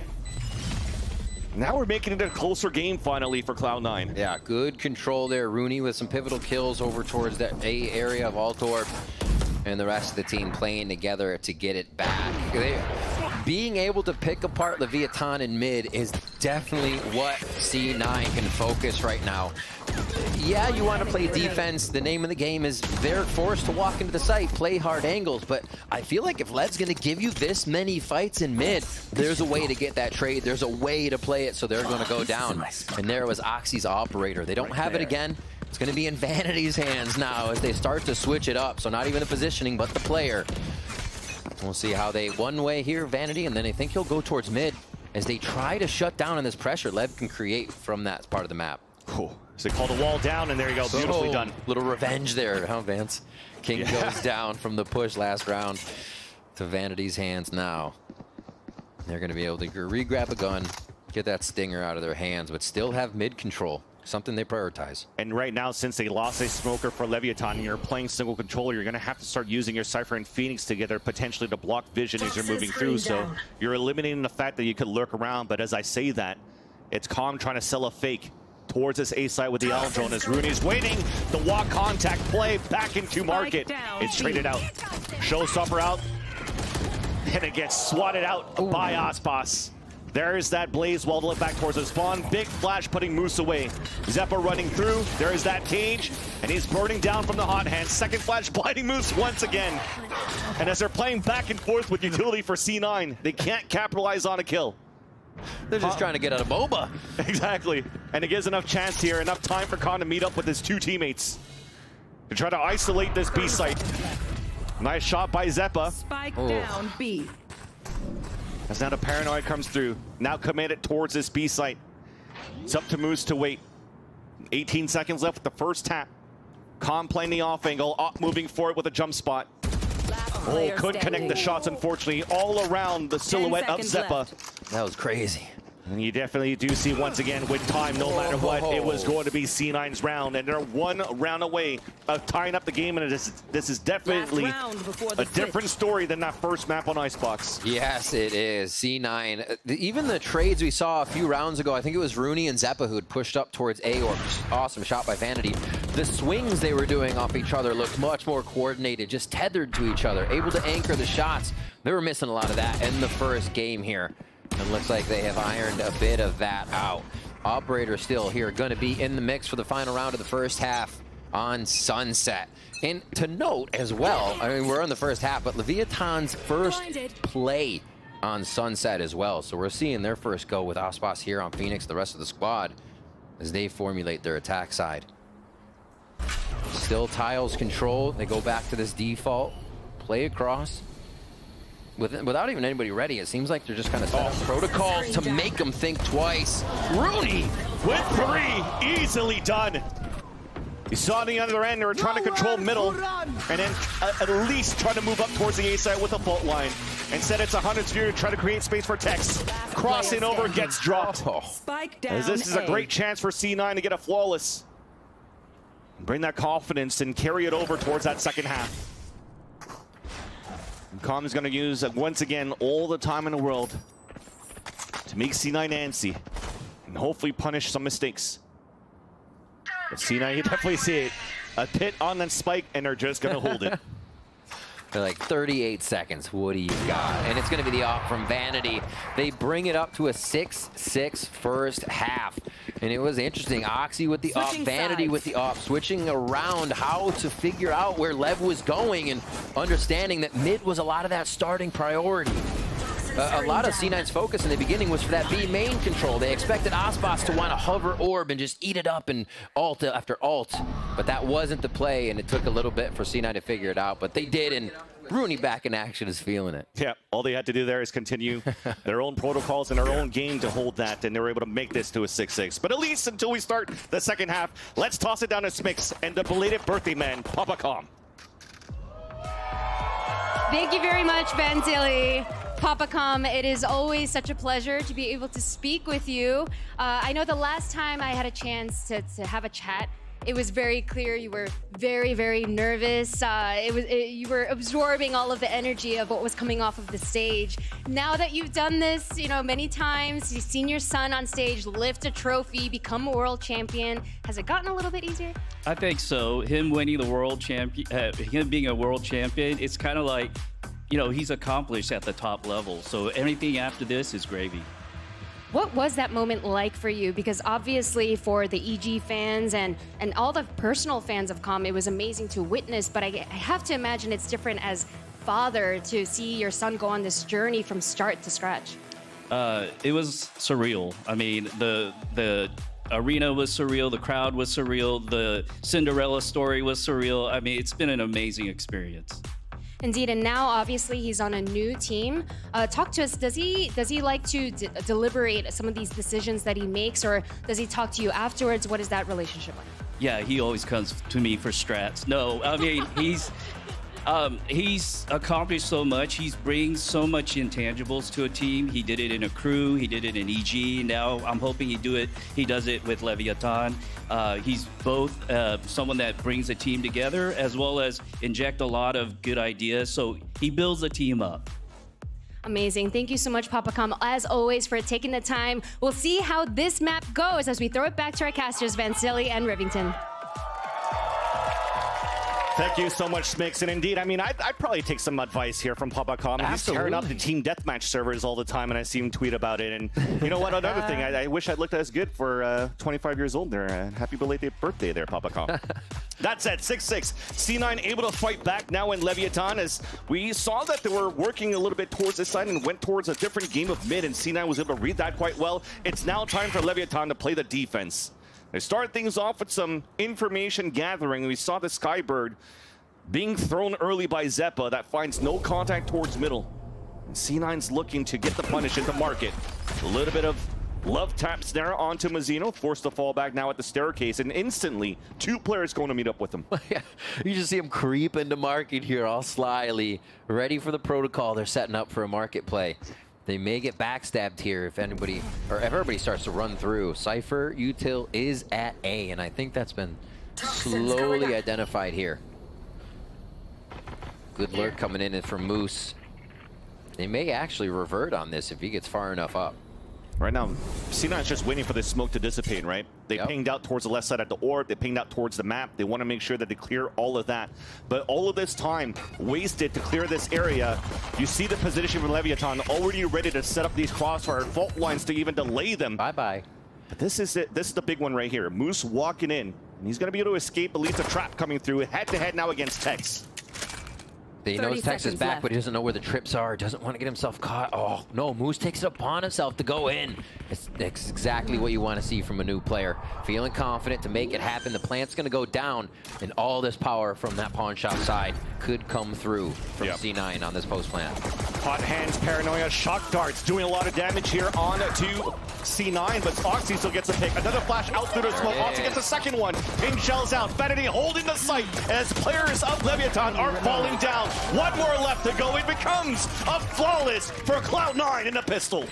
Now we're making it a closer game finally for Cloud nine. Yeah, good control there. Rooney with some pivotal kills over towards that A area of Altor, and the rest of the team playing together to get it back. They, being able to pick apart Leviatán in mid is definitely what C nine can focus right now. Yeah, you want to play defense. The name of the game is they're forced to walk into the site, play hard angles, but I feel like if Lev's going to give you this many fights in mid, there's a way to get that trade. There's a way to play it, so they're going to go down. And there was Oxy's Operator. They don't have it again. It's going to be in Vanity's hands now as they start to switch it up. So not even the positioning, but the player. We'll see how they one way here, Vanity, and then I think he'll go towards mid as they try to shut down on this pressure Lev can create from that part of the map. Cool. So they call the wall down, and there you go. So beautifully done. Little revenge there, huh, Vance? King yeah. goes down from the push last round to Vanity's hands now. They're going to be able to re-grab a gun, get that stinger out of their hands, but still have mid control. Something they prioritize. And right now, since they lost a smoker for Leviatán, and you're playing single controller, you're going to have to start using your Cypher and Phoenix together potentially to block vision Texas as you're moving through. Down. So you're eliminating the fact that you could lurk around. But as I say that, it's Calm trying to sell a fake towards this A side with the Allen drone as Rooney's waiting. The walk contact play back into market. It's traded out. Showstopper out. And it gets swatted out Ooh. by Aspas. There's that Blaze wall back towards the spawn. Big flash putting Moose away. Zeppa running through. There is that cage. And he's burning down from the hot hand. Second flash blinding Moose once again. And as they're playing back and forth with utility for C nine, they can't capitalize on a kill. They're just uh, trying to get out of MOBA. Exactly. And it gives enough chance here, enough time for Khan to meet up with his two teammates to try to isolate this B site. Nice shot by Zeppa. Spike oh. down B. As now the paranoia comes through, now committed towards this B site. It's up to Moose to wait. eighteen seconds left with the first tap. Calm playing the off angle, Op moving forward with a jump spot. Oh, could connect the shots, unfortunately, all around the silhouette of Zeppa. That was crazy. And you definitely do see once again with time, no matter what, it was going to be C nine's round, and they're one round away of tying up the game, and this, this is definitely a different story than that first map on Icebox. Yes, it is. C nine, even the trades we saw a few rounds ago, I think it was Rooney and Zeppa who had pushed up towards A, or awesome shot by Vanity. The swings they were doing off each other looked much more coordinated, just tethered to each other, able to anchor the shots. They were missing a lot of that in the first game here. It looks like they have ironed a bit of that out. Operator still here, going to be in the mix for the final round of the first half on Sunset. And to note as well, I mean, we're on the first half, but Leviatán's first play on Sunset as well. So we're seeing their first go with Aspas here on Phoenix, the rest of the squad. as they formulate their attack side. Still Tiles control. They go back to this default. Play across. With, without even anybody ready, it seems like they're just kind of set up protocols to make them think twice. Rooney with three, easily done. You saw on the other end, they were trying to control middle, and then at least trying to move up towards the A side with a fault line. Instead, it's one hundred's view to try to create space for Tex. Crossing over gets dropped. Spike down. As this is a great chance for C nine to get a flawless. Bring that confidence and carry it over towards that second half. And Calm is going to use, once again, all the time in the world to make C nine antsy and hopefully punish some mistakes. But C nine, you definitely see it. A pit on that spike, and they're just going to hold it. They're like, thirty-eight seconds, what do you got? And it's going to be the op from Vanity. They bring it up to a six six first half. And it was interesting. Oxy with the op, Vanity with the op, switching around how to figure out where Lev was going and understanding that mid was a lot of that starting priority. Uh, a lot of C nine's focus in the beginning was for that B main control. They expected Aspas to want to hover orb and just eat it up and ult after ult, but that wasn't the play, and it took a little bit for C nine to figure it out, but they did, and Rooney back in action is feeling it. Yeah, all they had to do there is continue their own protocols and their own game to hold that, and they were able to make this to a six six. But at least until we start the second half, let's toss it down to Smix and the belated birthday man, Papakom. Thank you very much, VanSilly. Papakom, it is always such a pleasure to be able to speak with you. Uh, I know the last time I had a chance to, to have a chat, it was very clear you were very, very nervous. Uh, it was it, you were absorbing all of the energy of what was coming off of the stage. Now that you've done this, you know, many times, you've seen your son on stage lift a trophy, become a world champion. Has it gotten a little bit easier? I think so. Him winning the world champion, uh, him being a world champion, it's kind of like, you know, he's accomplished at the top level, so anything after this is gravy. What was that moment like for you? Because obviously for the E G fans and, and all the personal fans of Calm, it was amazing to witness, but I, I have to imagine it's different as father to see your son go on this journey from start to scratch. Uh, it was surreal. I mean, the the arena was surreal, the crowd was surreal, the Cinderella story was surreal. I mean, it's been an amazing experience. Indeed, and now obviously he's on a new team. Uh, talk to us. Does he does he like to d deliberate some of these decisions that he makes, or does he talk to you afterwards? What is that relationship like? Yeah, he always comes to me for strats. No, I mean he's um, he's accomplished so much. He's brings so much intangibles to a team. He did it in a crew. He did it in E G. Now I'm hoping he do it. He does it with Leviatán. Uh, he's both uh, someone that brings a team together as well as inject a lot of good ideas. So he builds a team up. Amazing. Thank you so much, Papakom, as always, for taking the time. We'll see how this map goes as we throw it back to our casters, VanSilly and Rivington. Thank you so much, Smix. And indeed, I mean, I'd, I'd probably take some advice here from Papakom. He's tearing up the team deathmatch servers all the time, and I see him tweet about it. And you know what? Another thing, I, I wish I looked as good for uh, twenty-five years old there. And happy belated birthday there, Papakom. That's at six six. C nine able to fight back now in Leviatán as we saw that they were working a little bit towards this side and went towards a different game of mid, and C nine was able to read that quite well. It's now time for Leviatán to play the defense. They start things off with some information gathering. We saw the Skybird being thrown early by Zeppa that finds no contact towards middle. And C nine's looking to get the punish into market. A little bit of love tap snare onto Mazino, forced to fall back now at the staircase, and instantly two players going to meet up with him. You just see him creep into market here all slyly, ready for the protocol they're setting up for a market play. They may get backstabbed here if anybody, or if everybody starts to run through. Cypher util is at A, and I think that's been slowly identified here. Good lurk coming in from Moose. They may actually revert on this if he gets far enough up. Right now, C nine's just waiting for this smoke to dissipate, right? They yep. pinged out towards the left side at the orb. They pinged out towards the map. They want to make sure that they clear all of that. But all of this time wasted to clear this area. You see the position from Leviatán already ready to set up these crossfire fault lines to even delay them. Bye-bye. But this is it. This is the big one right here. Moose walking in, and he's going to be able to escape at least a trap coming through. Head-to-head now against Tex. He knows Tex is back, left. But he doesn't know where the trips are. Doesn't want to get himself caught. Oh, no. Moose takes it upon himself to go in. It's, it's exactly what you want to see from a new player. Feeling confident to make it happen. The plant's going to go down, and all this power from that pawn shop side could come through from yep. C nine on this post plant. Hot hands, paranoia, shock darts, doing a lot of damage here on to C nine, but Oxy still gets a pick. Another flash out through the smoke. Oxy gets a second one. King shells out. Vanity holding the sight as players of Leviatán are falling down. One more left to go. It becomes a flawless for Cloud nine in a pistol.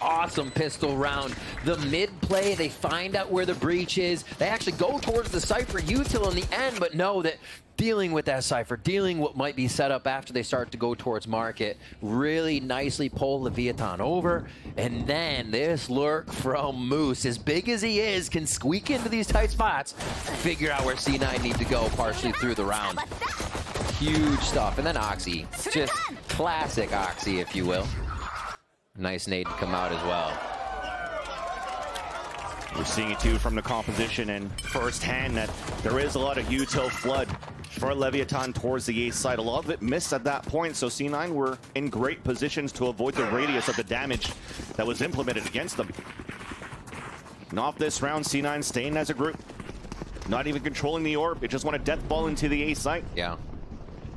Awesome pistol round. The mid play, they find out where the breach is. They actually go towards the Cypher util in the end, but know that dealing with that Cypher, dealing what might be set up after they start to go towards market, really nicely pull Leviatán over. And then this lurk from Moose, as big as he is, can squeak into these tight spots, figure out where C nine need to go partially through the round. Huge stuff. And then Oxy, just classic Oxy, if you will. Nice nade to come out as well. We're seeing it too from the composition and firsthand that there is a lot of util flood for Leviatán towards the A side. A lot of it missed at that point, so C nine were in great positions to avoid the radius of the damage that was implemented against them. And off this round, C nine staying as a group, not even controlling the orb. They just want a death ball into the A site. Yeah.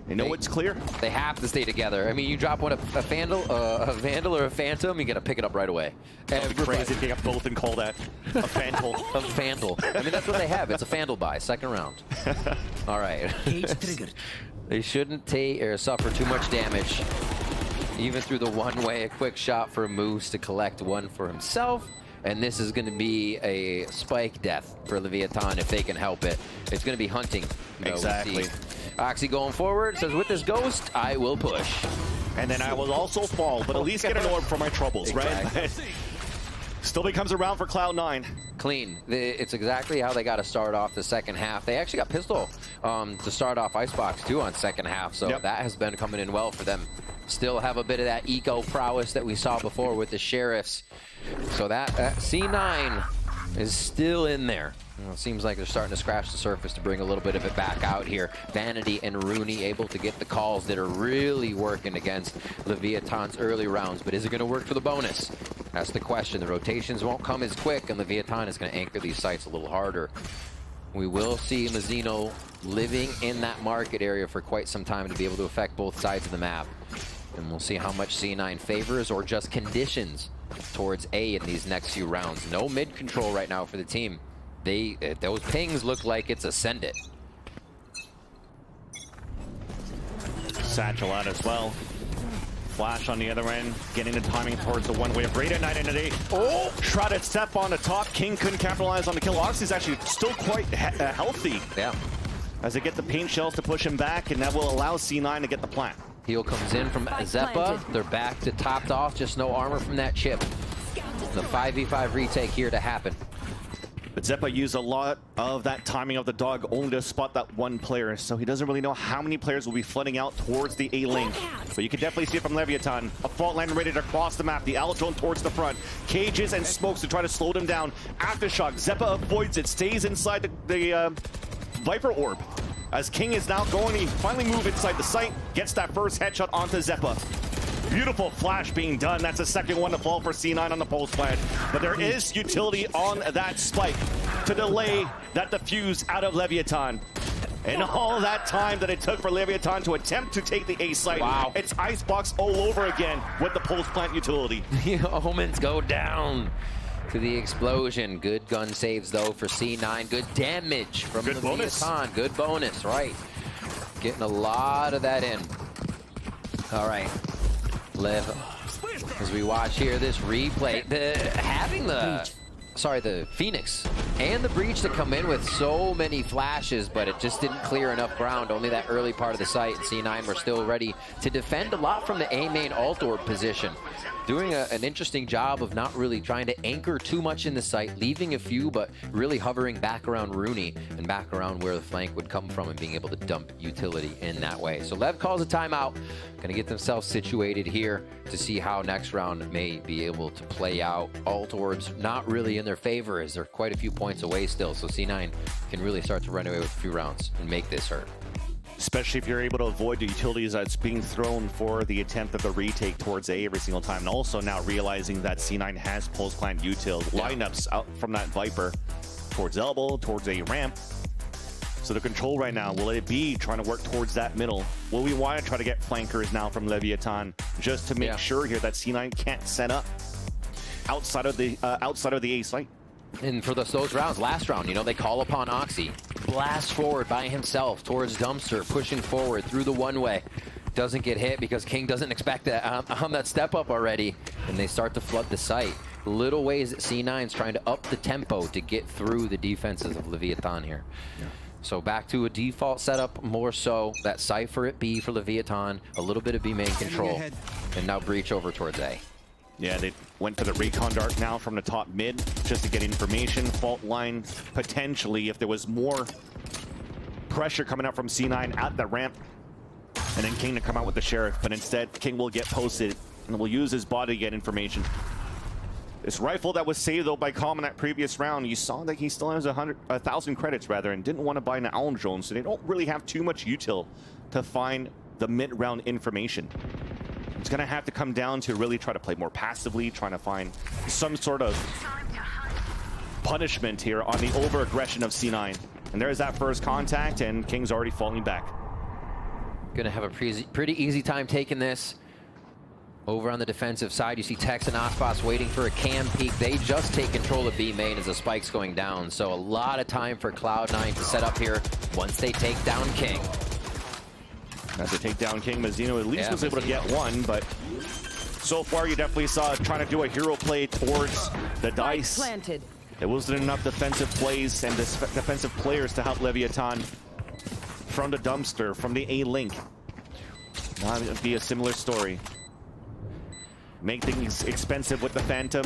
They know they, it's clear. They have to stay together. I mean, you drop one, a, a, vandal, uh, a Vandal or a Phantom, you gotta pick it up right away. Everybody. Crazy to pick up both and call that a Vandal. A Vandal. I mean, that's what they have. It's a Vandal buy, second round. All right. They shouldn't take or suffer too much damage. Even through the one-way, a quick shot for Moose to collect one for himself. And this is going to be a spike death for Leviatán if they can help it. It's going to be hunting. Though, exactly. Oxy going forward, says, with this ghost, I will push. And then I will also fall, but at least get an orb for my troubles, exactly. Right? Still becomes a round for Cloud nine. Clean. It's exactly how they got to start off the second half. They actually got pistol um, to start off Icebox, too, on second half. So yep. that has been coming in well for them. Still have a bit of that eco prowess that we saw before with the Sheriffs. So that, that C nine is still in there. Well, it seems like they're starting to scratch the surface to bring a little bit of it back out here. Vanity and Rooney able to get the calls that are really working against Leviatán's early rounds. But is it going to work for the bonus? That's the question. The rotations won't come as quick, and Leviatán is going to anchor these sites a little harder. We will see Mazino living in that market area for quite some time to be able to affect both sides of the map. And we'll see how much C nine favors or just conditions towards A in these next few rounds. No mid control right now for the team. They those pings look like it's ascendant. Satchel out as well. Flash on the other end, getting the timing towards the one-way of Raider Knight into the... Oh! Shrouded step on the top. King couldn't capitalize on the kill. Oxy's actually still quite he uh, healthy. Yeah. As they get the paint shells to push him back, and that will allow C nine to get the plant. Heal comes in from Zeppa. They're back to topped off, just no armor from that chip. The five v five retake here to happen. But Zeppa used a lot of that timing of the dog only to spot that one player, so he doesn't really know how many players will be flooding out towards the A lane. But you can definitely see it from Leviatán. A fault line rated across the map, the Alotone towards the front. Cages and smokes to try to slow them down. Aftershock, Zeppa avoids it, stays inside the, the uh, Viper Orb. As King is now going, he finally moves inside the site, gets that first headshot onto Zeppa. Beautiful flash being done. That's the second one to fall for C nine on the pulse plant. But there is utility on that spike to delay that defuse out of Leviatán. And all that time that it took for Leviatán to attempt to take the A site, wow. It's Icebox all over again with the pulse plant utility. The Omens go down to the explosion. Good gun saves, though, for C nine. Good damage from Good Leviatán. Good bonus, right. Getting a lot of that in. All right. Live as we watch here this replay, the having the sorry the Phoenix and the Breach to come in with so many flashes, but it just didn't clear enough ground, only that early part of the site. And C nine were still ready to defend a lot from the A main alt orb position, doing a, an interesting job of not really trying to anchor too much in the site, leaving a few, but really hovering back around Rooney and back around where the flank would come from and being able to dump utility in that way. So Lev calls a timeout, gonna get themselves situated here to see how next round may be able to play out. Alt orbs not really in their favor as they're quite a few points away still, so C nine can really start to run away with a few rounds and make this hurt. especially if you're able to avoid the utilities that's being thrown for the attempt of the retake towards A every single time. And also now realizing that C nine has pulse plant util lineups out from that Viper towards elbow, towards a ramp. So the control right now, will it be trying to work towards that middle? Will we want to try to get flankers now from Leviatán just to make yeah. sure here that C nine can't set up outside of the uh, outside of the A site? And for those, those rounds, last round, you know, they call upon Oxy. Blast forward by himself towards Dumpster, pushing forward through the one-way. Doesn't get hit because King doesn't expect that um, um, that step up already, and they start to flood the site. Little ways that C nine's trying to up the tempo to get through the defenses of Leviatán here. Yeah. So back to a default setup, more so that Cypher at B for Leviatán, a little bit of B main control, and now Breach over towards A. Yeah, they went to the recon dart now from the top mid just to get information. Fault line, potentially, if there was more pressure coming out from C nine at the ramp, and then King to come out with the Sheriff, but instead King will get posted and will use his body to get information. This rifle that was saved though by Calm in that previous round, you saw that he still has a hundred, a thousand credits rather, and didn't want to buy an Allen drone, so they don't really have too much util to find the mid-round information. It's going to have to come down to really try to play more passively, trying to find some sort of punishment here on the over-aggression of C nine. And there's that first contact, and King's already falling back. Going to have a pre pretty easy time taking this. Over on the defensive side, you see Tex and Aspas waiting for a cam peek. They just take control of B main as the spike's going down. So a lot of time for Cloud nine to set up here once they take down King. As they take down King, Mazino at least yeah, was Mazino. able to get one, but so far you definitely saw trying to do a hero play towards the dice. Planted. There wasn't enough defensive plays and defensive players to help Leviatán from the dumpster, from the A-Link. Now it would be a similar story. Make things expensive with the Phantom,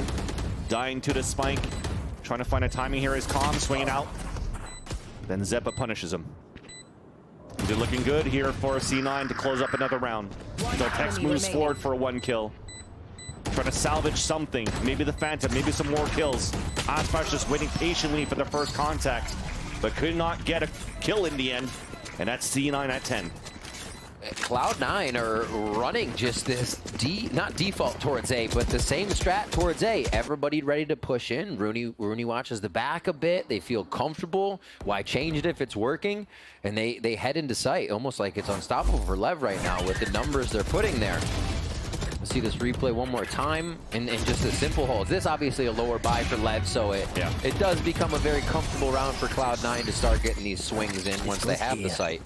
dying to the spike, trying to find a timing here as Calm swinging out. Then Zeppa punishes him. They're looking good here for C nine to close up another round. So Tex moves forward for a one kill. Trying to salvage something. Maybe the Phantom, maybe some more kills. Aspas just waiting patiently for the first contact, but could not get a kill in the end. And that's C nine at ten. Cloud nine are running just this, de not default towards A, but the same strat towards A. Everybody ready to push in. Rooney, Rooney watches the back a bit. They feel comfortable. Why change it if it's working? And they, they head into sight, almost like it's unstoppable for Lev right now with the numbers they're putting there. Let's see this replay one more time, and, and just a simple hold. This obviously a lower buy for Lev, so it yeah. it does become a very comfortable round for Cloud nine to start getting these swings in once they have the sight.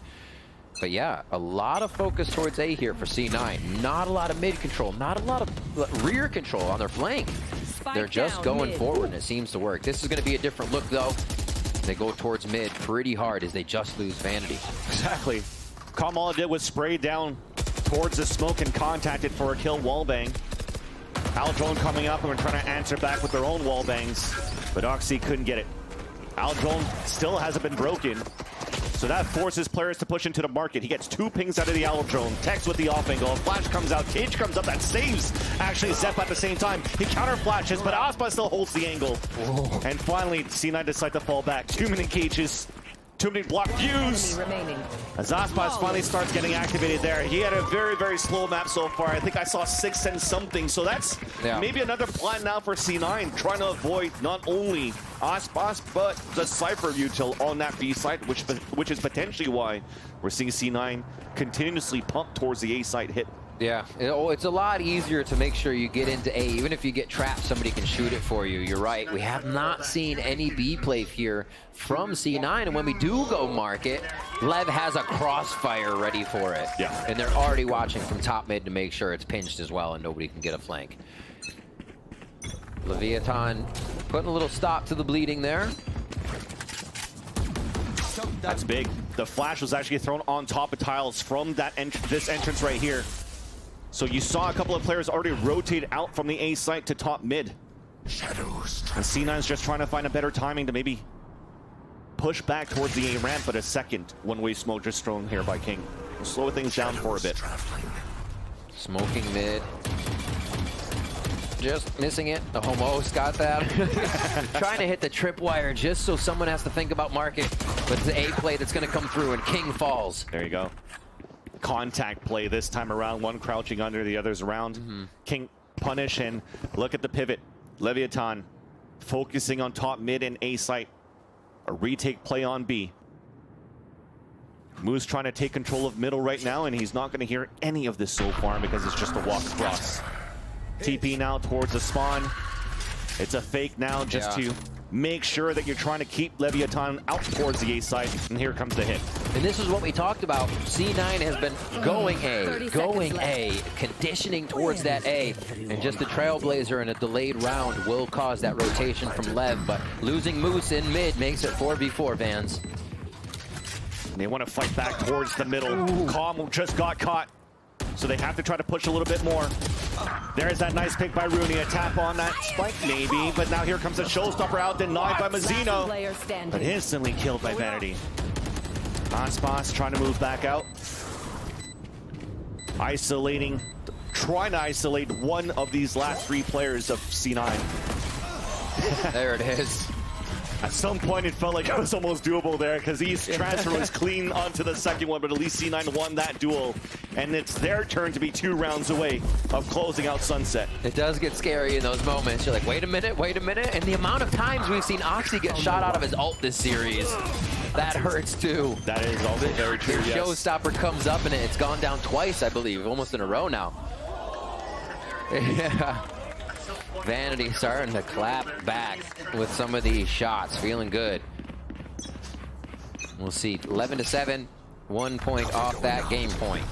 But yeah, a lot of focus towards A here for C nine. Not a lot of mid control, not a lot of rear control on their flank. Spike They're just going mid. forward, and it seems to work. This is going to be a different look, though. They go towards mid pretty hard as they just lose Vanity. Exactly. Calm all it did was spray down towards the smoke and contacted for a kill wallbang. Aldrone coming up and we're trying to answer back with their own wallbangs, but Oxy couldn't get it. Aldrone still hasn't been broken. So that forces players to push into the market. He gets two pings out of the owl drone. Tex with the off angle. A flash comes out. Cage comes up. That saves actually Zeppa at the same time. He counter flashes, but Aspas still holds the angle. Whoa. And finally, C nine decides to fall back. Too many cages. Too many block views. As Aspas finally starts getting activated there. He had a very, very slow map so far. I think I saw six and something. So that's yeah. maybe another plan now for C nine, trying to avoid not only Aspas, but the Cypher util on that B site, which which is potentially why we're seeing C nine continuously pump towards the A site hit. Yeah, it, oh, it's a lot easier to make sure you get into A. Even if you get trapped, somebody can shoot it for you. You're right. We have not seen any B play here from C nine, and when we do go market, Lev has a crossfire ready for it. Yeah. And they're already watching from top mid to make sure it's pinched as well and nobody can get a flank. Leviatán putting a little stop to the bleeding there. That's big. The flash was actually thrown on top of tiles from that ent this entrance right here. So you saw a couple of players already rotate out from the A site to top mid. Shadows. And C nine's just trying to find a better timing to maybe push back towards the A ramp, but a second one-way smoke just thrown here by King. We'll slow things down for a bit. Smoking mid. Just missing it. The homo's got that. Trying to hit the tripwire just so someone has to think about market. But it's a play that's going to come through, and King falls. There you go. Contact play this time around. One crouching under, the other's around. Mm-hmm. King punish, and look at the pivot. Leviatán focusing on top, mid, and A site. A retake play on B. Moose trying to take control of middle right now, and he's not going to hear any of this so far because it's just a walk across. T P now towards the spawn. It's a fake now just yeah. to make sure that you're trying to keep Leviatán out towards the A side, and here comes the hit. And this is what we talked about. C nine has been going A, going A, conditioning towards that A, and just the Trailblazer in a delayed round will cause that rotation from Lev, but losing Moose in mid makes it four v four, Vans. And they want to fight back towards the middle. Ooh. Calm just got caught, so they have to try to push a little bit more. There's that nice pick by Rooney. A tap on that spike, maybe, but now here comes a showstopper out, denied by Mazino, but instantly killed by Vanity. Aspas trying to move back out. Isolating, trying to isolate one of these last three players of C nine. There it is. At some point, it felt like it was almost doable there because his transfer was clean onto the second one, but at least C nine won that duel. And it's their turn to be two rounds away of closing out Sunset. It does get scary in those moments. You're like, wait a minute, wait a minute. And the amount of times we've seen Oxy get shot out of his ult this series, that hurts too. That is also very true, yes. The showstopper comes up and it's gone down twice, I believe, almost in a row now. Yeah. Vanity starting to clap back with some of these shots, feeling good. We'll see. eleven to seven, one point off that game point.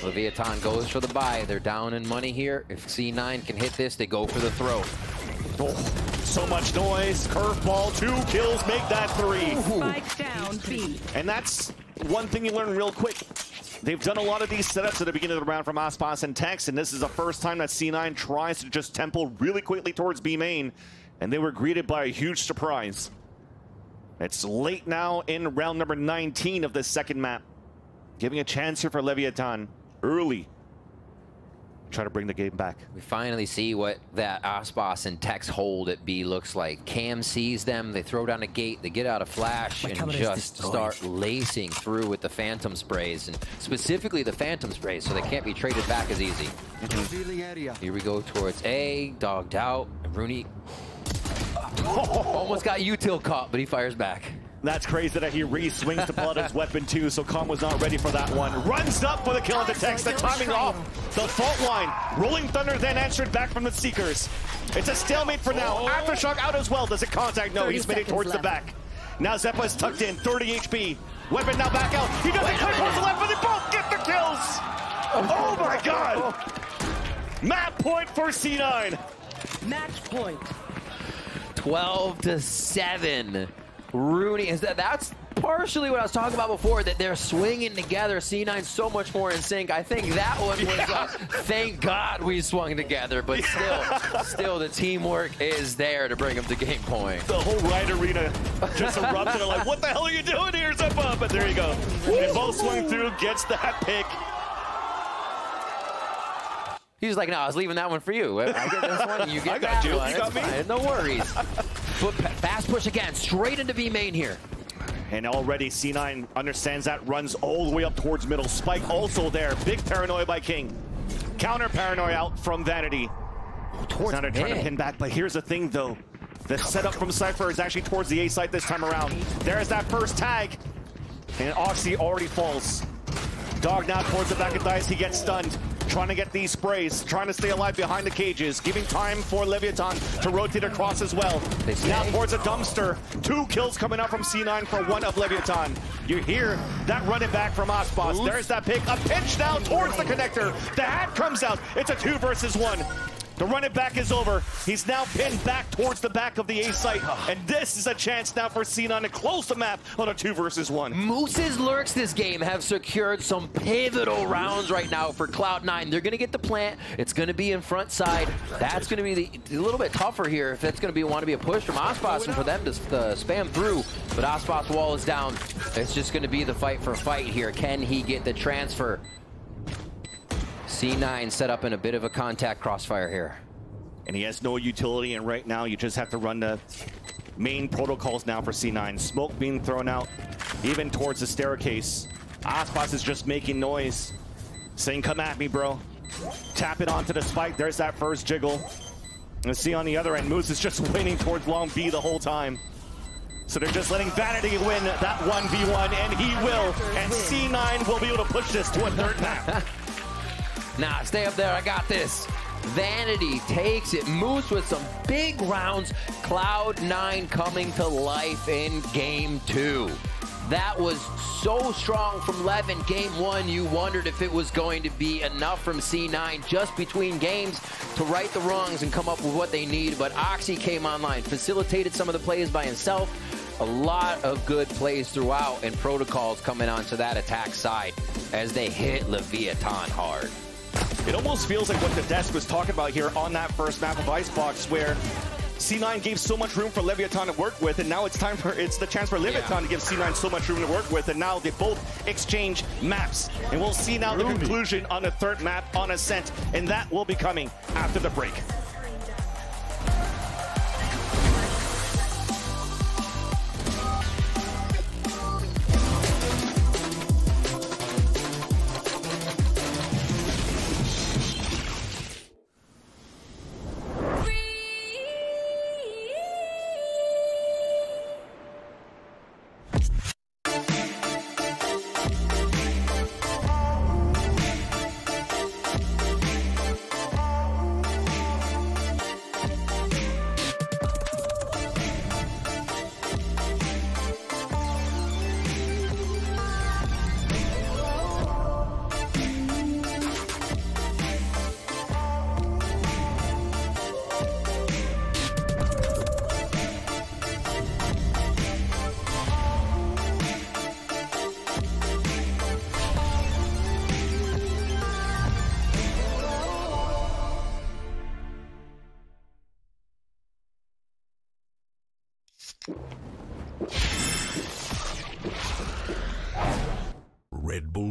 Leviatán goes for the buy. They're down in money here. If C nine can hit this, they go for the throw. Oh, so much noise. Curveball, two kills, make that three. Spike down, B. And that's one thing you learn real quick. They've done a lot of these setups at the beginning of the round from Aspas and Tex, and this is the first time that C nine tries to just tempo really quickly towards B main, and they were greeted by a huge surprise. It's late now in round number nineteen of this second map, giving a chance here for Leviatán early. Try to bring the game back. We finally see what that Aspas and Tex hold at B looks like. Cam sees them, they throw down a gate, they get out a flash, My and just start lacing through with the Phantom Sprays, and specifically the Phantom Sprays, so they can't be traded back as easy. Here we go towards A, dogged out, and Rooney oh. almost got util caught, but he fires back. That's crazy that he re-swings to pull out his weapon too, so Calm was not ready for that one. Runs up for the kill on the Tex, the timing off the fault line. Rolling Thunder then answered back from the Seekers. It's a stalemate for now. Oh. Aftershock out as well. Does it contact? No, he's made it towards left. the back. Now Zeppa is tucked in, thirty H P. Weapon now back out. He doesn't click towards the left, but they both get the kills. Oh my God. Map point for C nine. Match point. twelve to seven. Rooney, is that, that's partially what I was talking about before, that they're swinging together. C nine so much more in sync. I think that one was, yeah. a, thank God we swung together, but yeah. still, still the teamwork is there to bring them to game point. The whole Riot Arena just erupted, like, what the hell are you doing here, Zeppa? But there you go. They both swing through, gets that pick. He was like, no, I was leaving that one for you. I get this one, you get I got that you. one. You got me. Fine. No worries. But fast push again, straight into B main here. And already C nine understands that, runs all the way up towards middle. Spike also there, big paranoia by King. Counter paranoia out from Vanity. Oh, towards now they're trying to pin back, but here's the thing though. The setup from Cypher is actually towards the A site this time around. There's that first tag. And Oxy already falls. Dog now towards the back of Dice, he gets stunned. Trying to get these sprays, trying to stay alive behind the cages, giving time for Leviatán to rotate across as well. Now towards a dumpster. Two kills coming out from C nine for one of Leviatán. You hear that running back from Aspas. There's that pick, a pinch now towards the connector. The hat comes out. It's a two versus one. The running back is over. He's now pinned back towards the back of the A site. And this is a chance now for C nine to close the map on a two versus one. Moose's lurks this game have secured some pivotal rounds right now for Cloud nine. They're going to get the plant. It's going to be in front side. That's going to be the, a little bit tougher here if that's going to be want to be a push from Aspas and for them to uh, spam through. But Aspas' wall is down. It's just going to be the fight for fight here. Can he get the transfer? C nine set up in a bit of a contact crossfire here. And he has no utility, and right now you just have to run the main protocols now for C nine. Smoke being thrown out, even towards the staircase. Aspas is just making noise, saying, come at me, bro. Tap it onto the spike. There's that first jiggle. And see on the other end, Moose is just winning towards Long B the whole time. So they're just letting Vanity win that one v one, and he will, and C nine will be able to push this to a third map. Nah, stay up there, I got this. Vanity takes it. Moose with some big rounds. Cloud nine coming to life in game two. That was so strong from Lev in game one, you wondered if it was going to be enough from C nine just between games to right the wrongs and come up with what they need, but Oxy came online, facilitated some of the plays by himself. A lot of good plays throughout, and protocols coming onto that attack side as they hit Leviatán hard. It almost feels like what the desk was talking about here on that first map of Icebox, where C nine gave so much room for Leviatán to work with, and now it's time for, it's the chance for Leviatán yeah. to give C nine so much room to work with, and now they both exchange maps. And we'll see now Rooney. The conclusion on the third map on Ascent, and that will be coming after the break.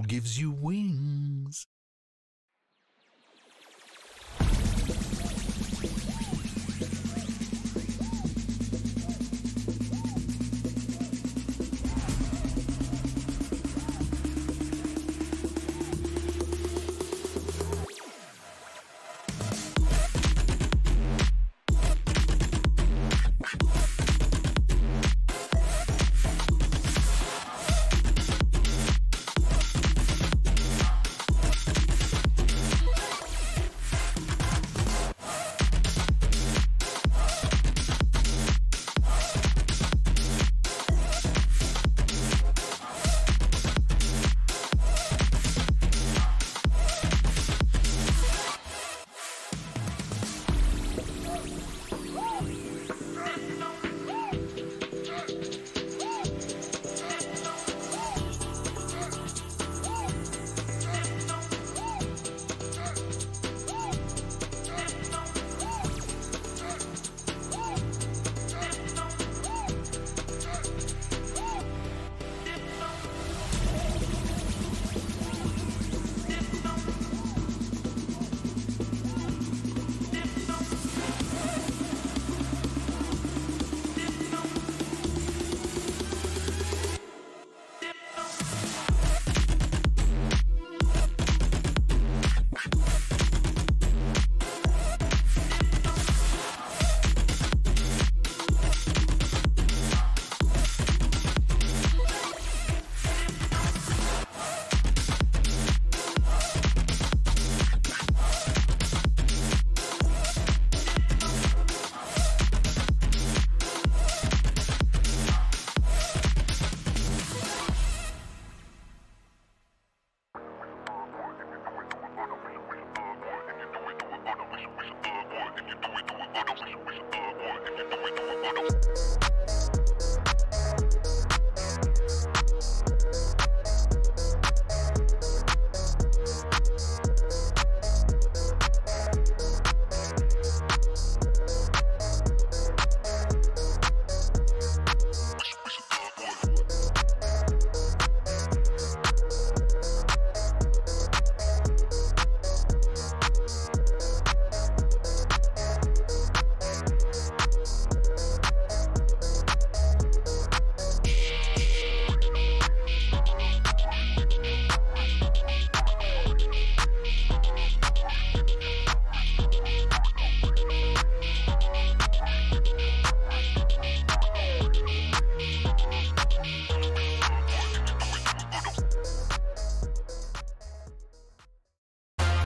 Gives you wings.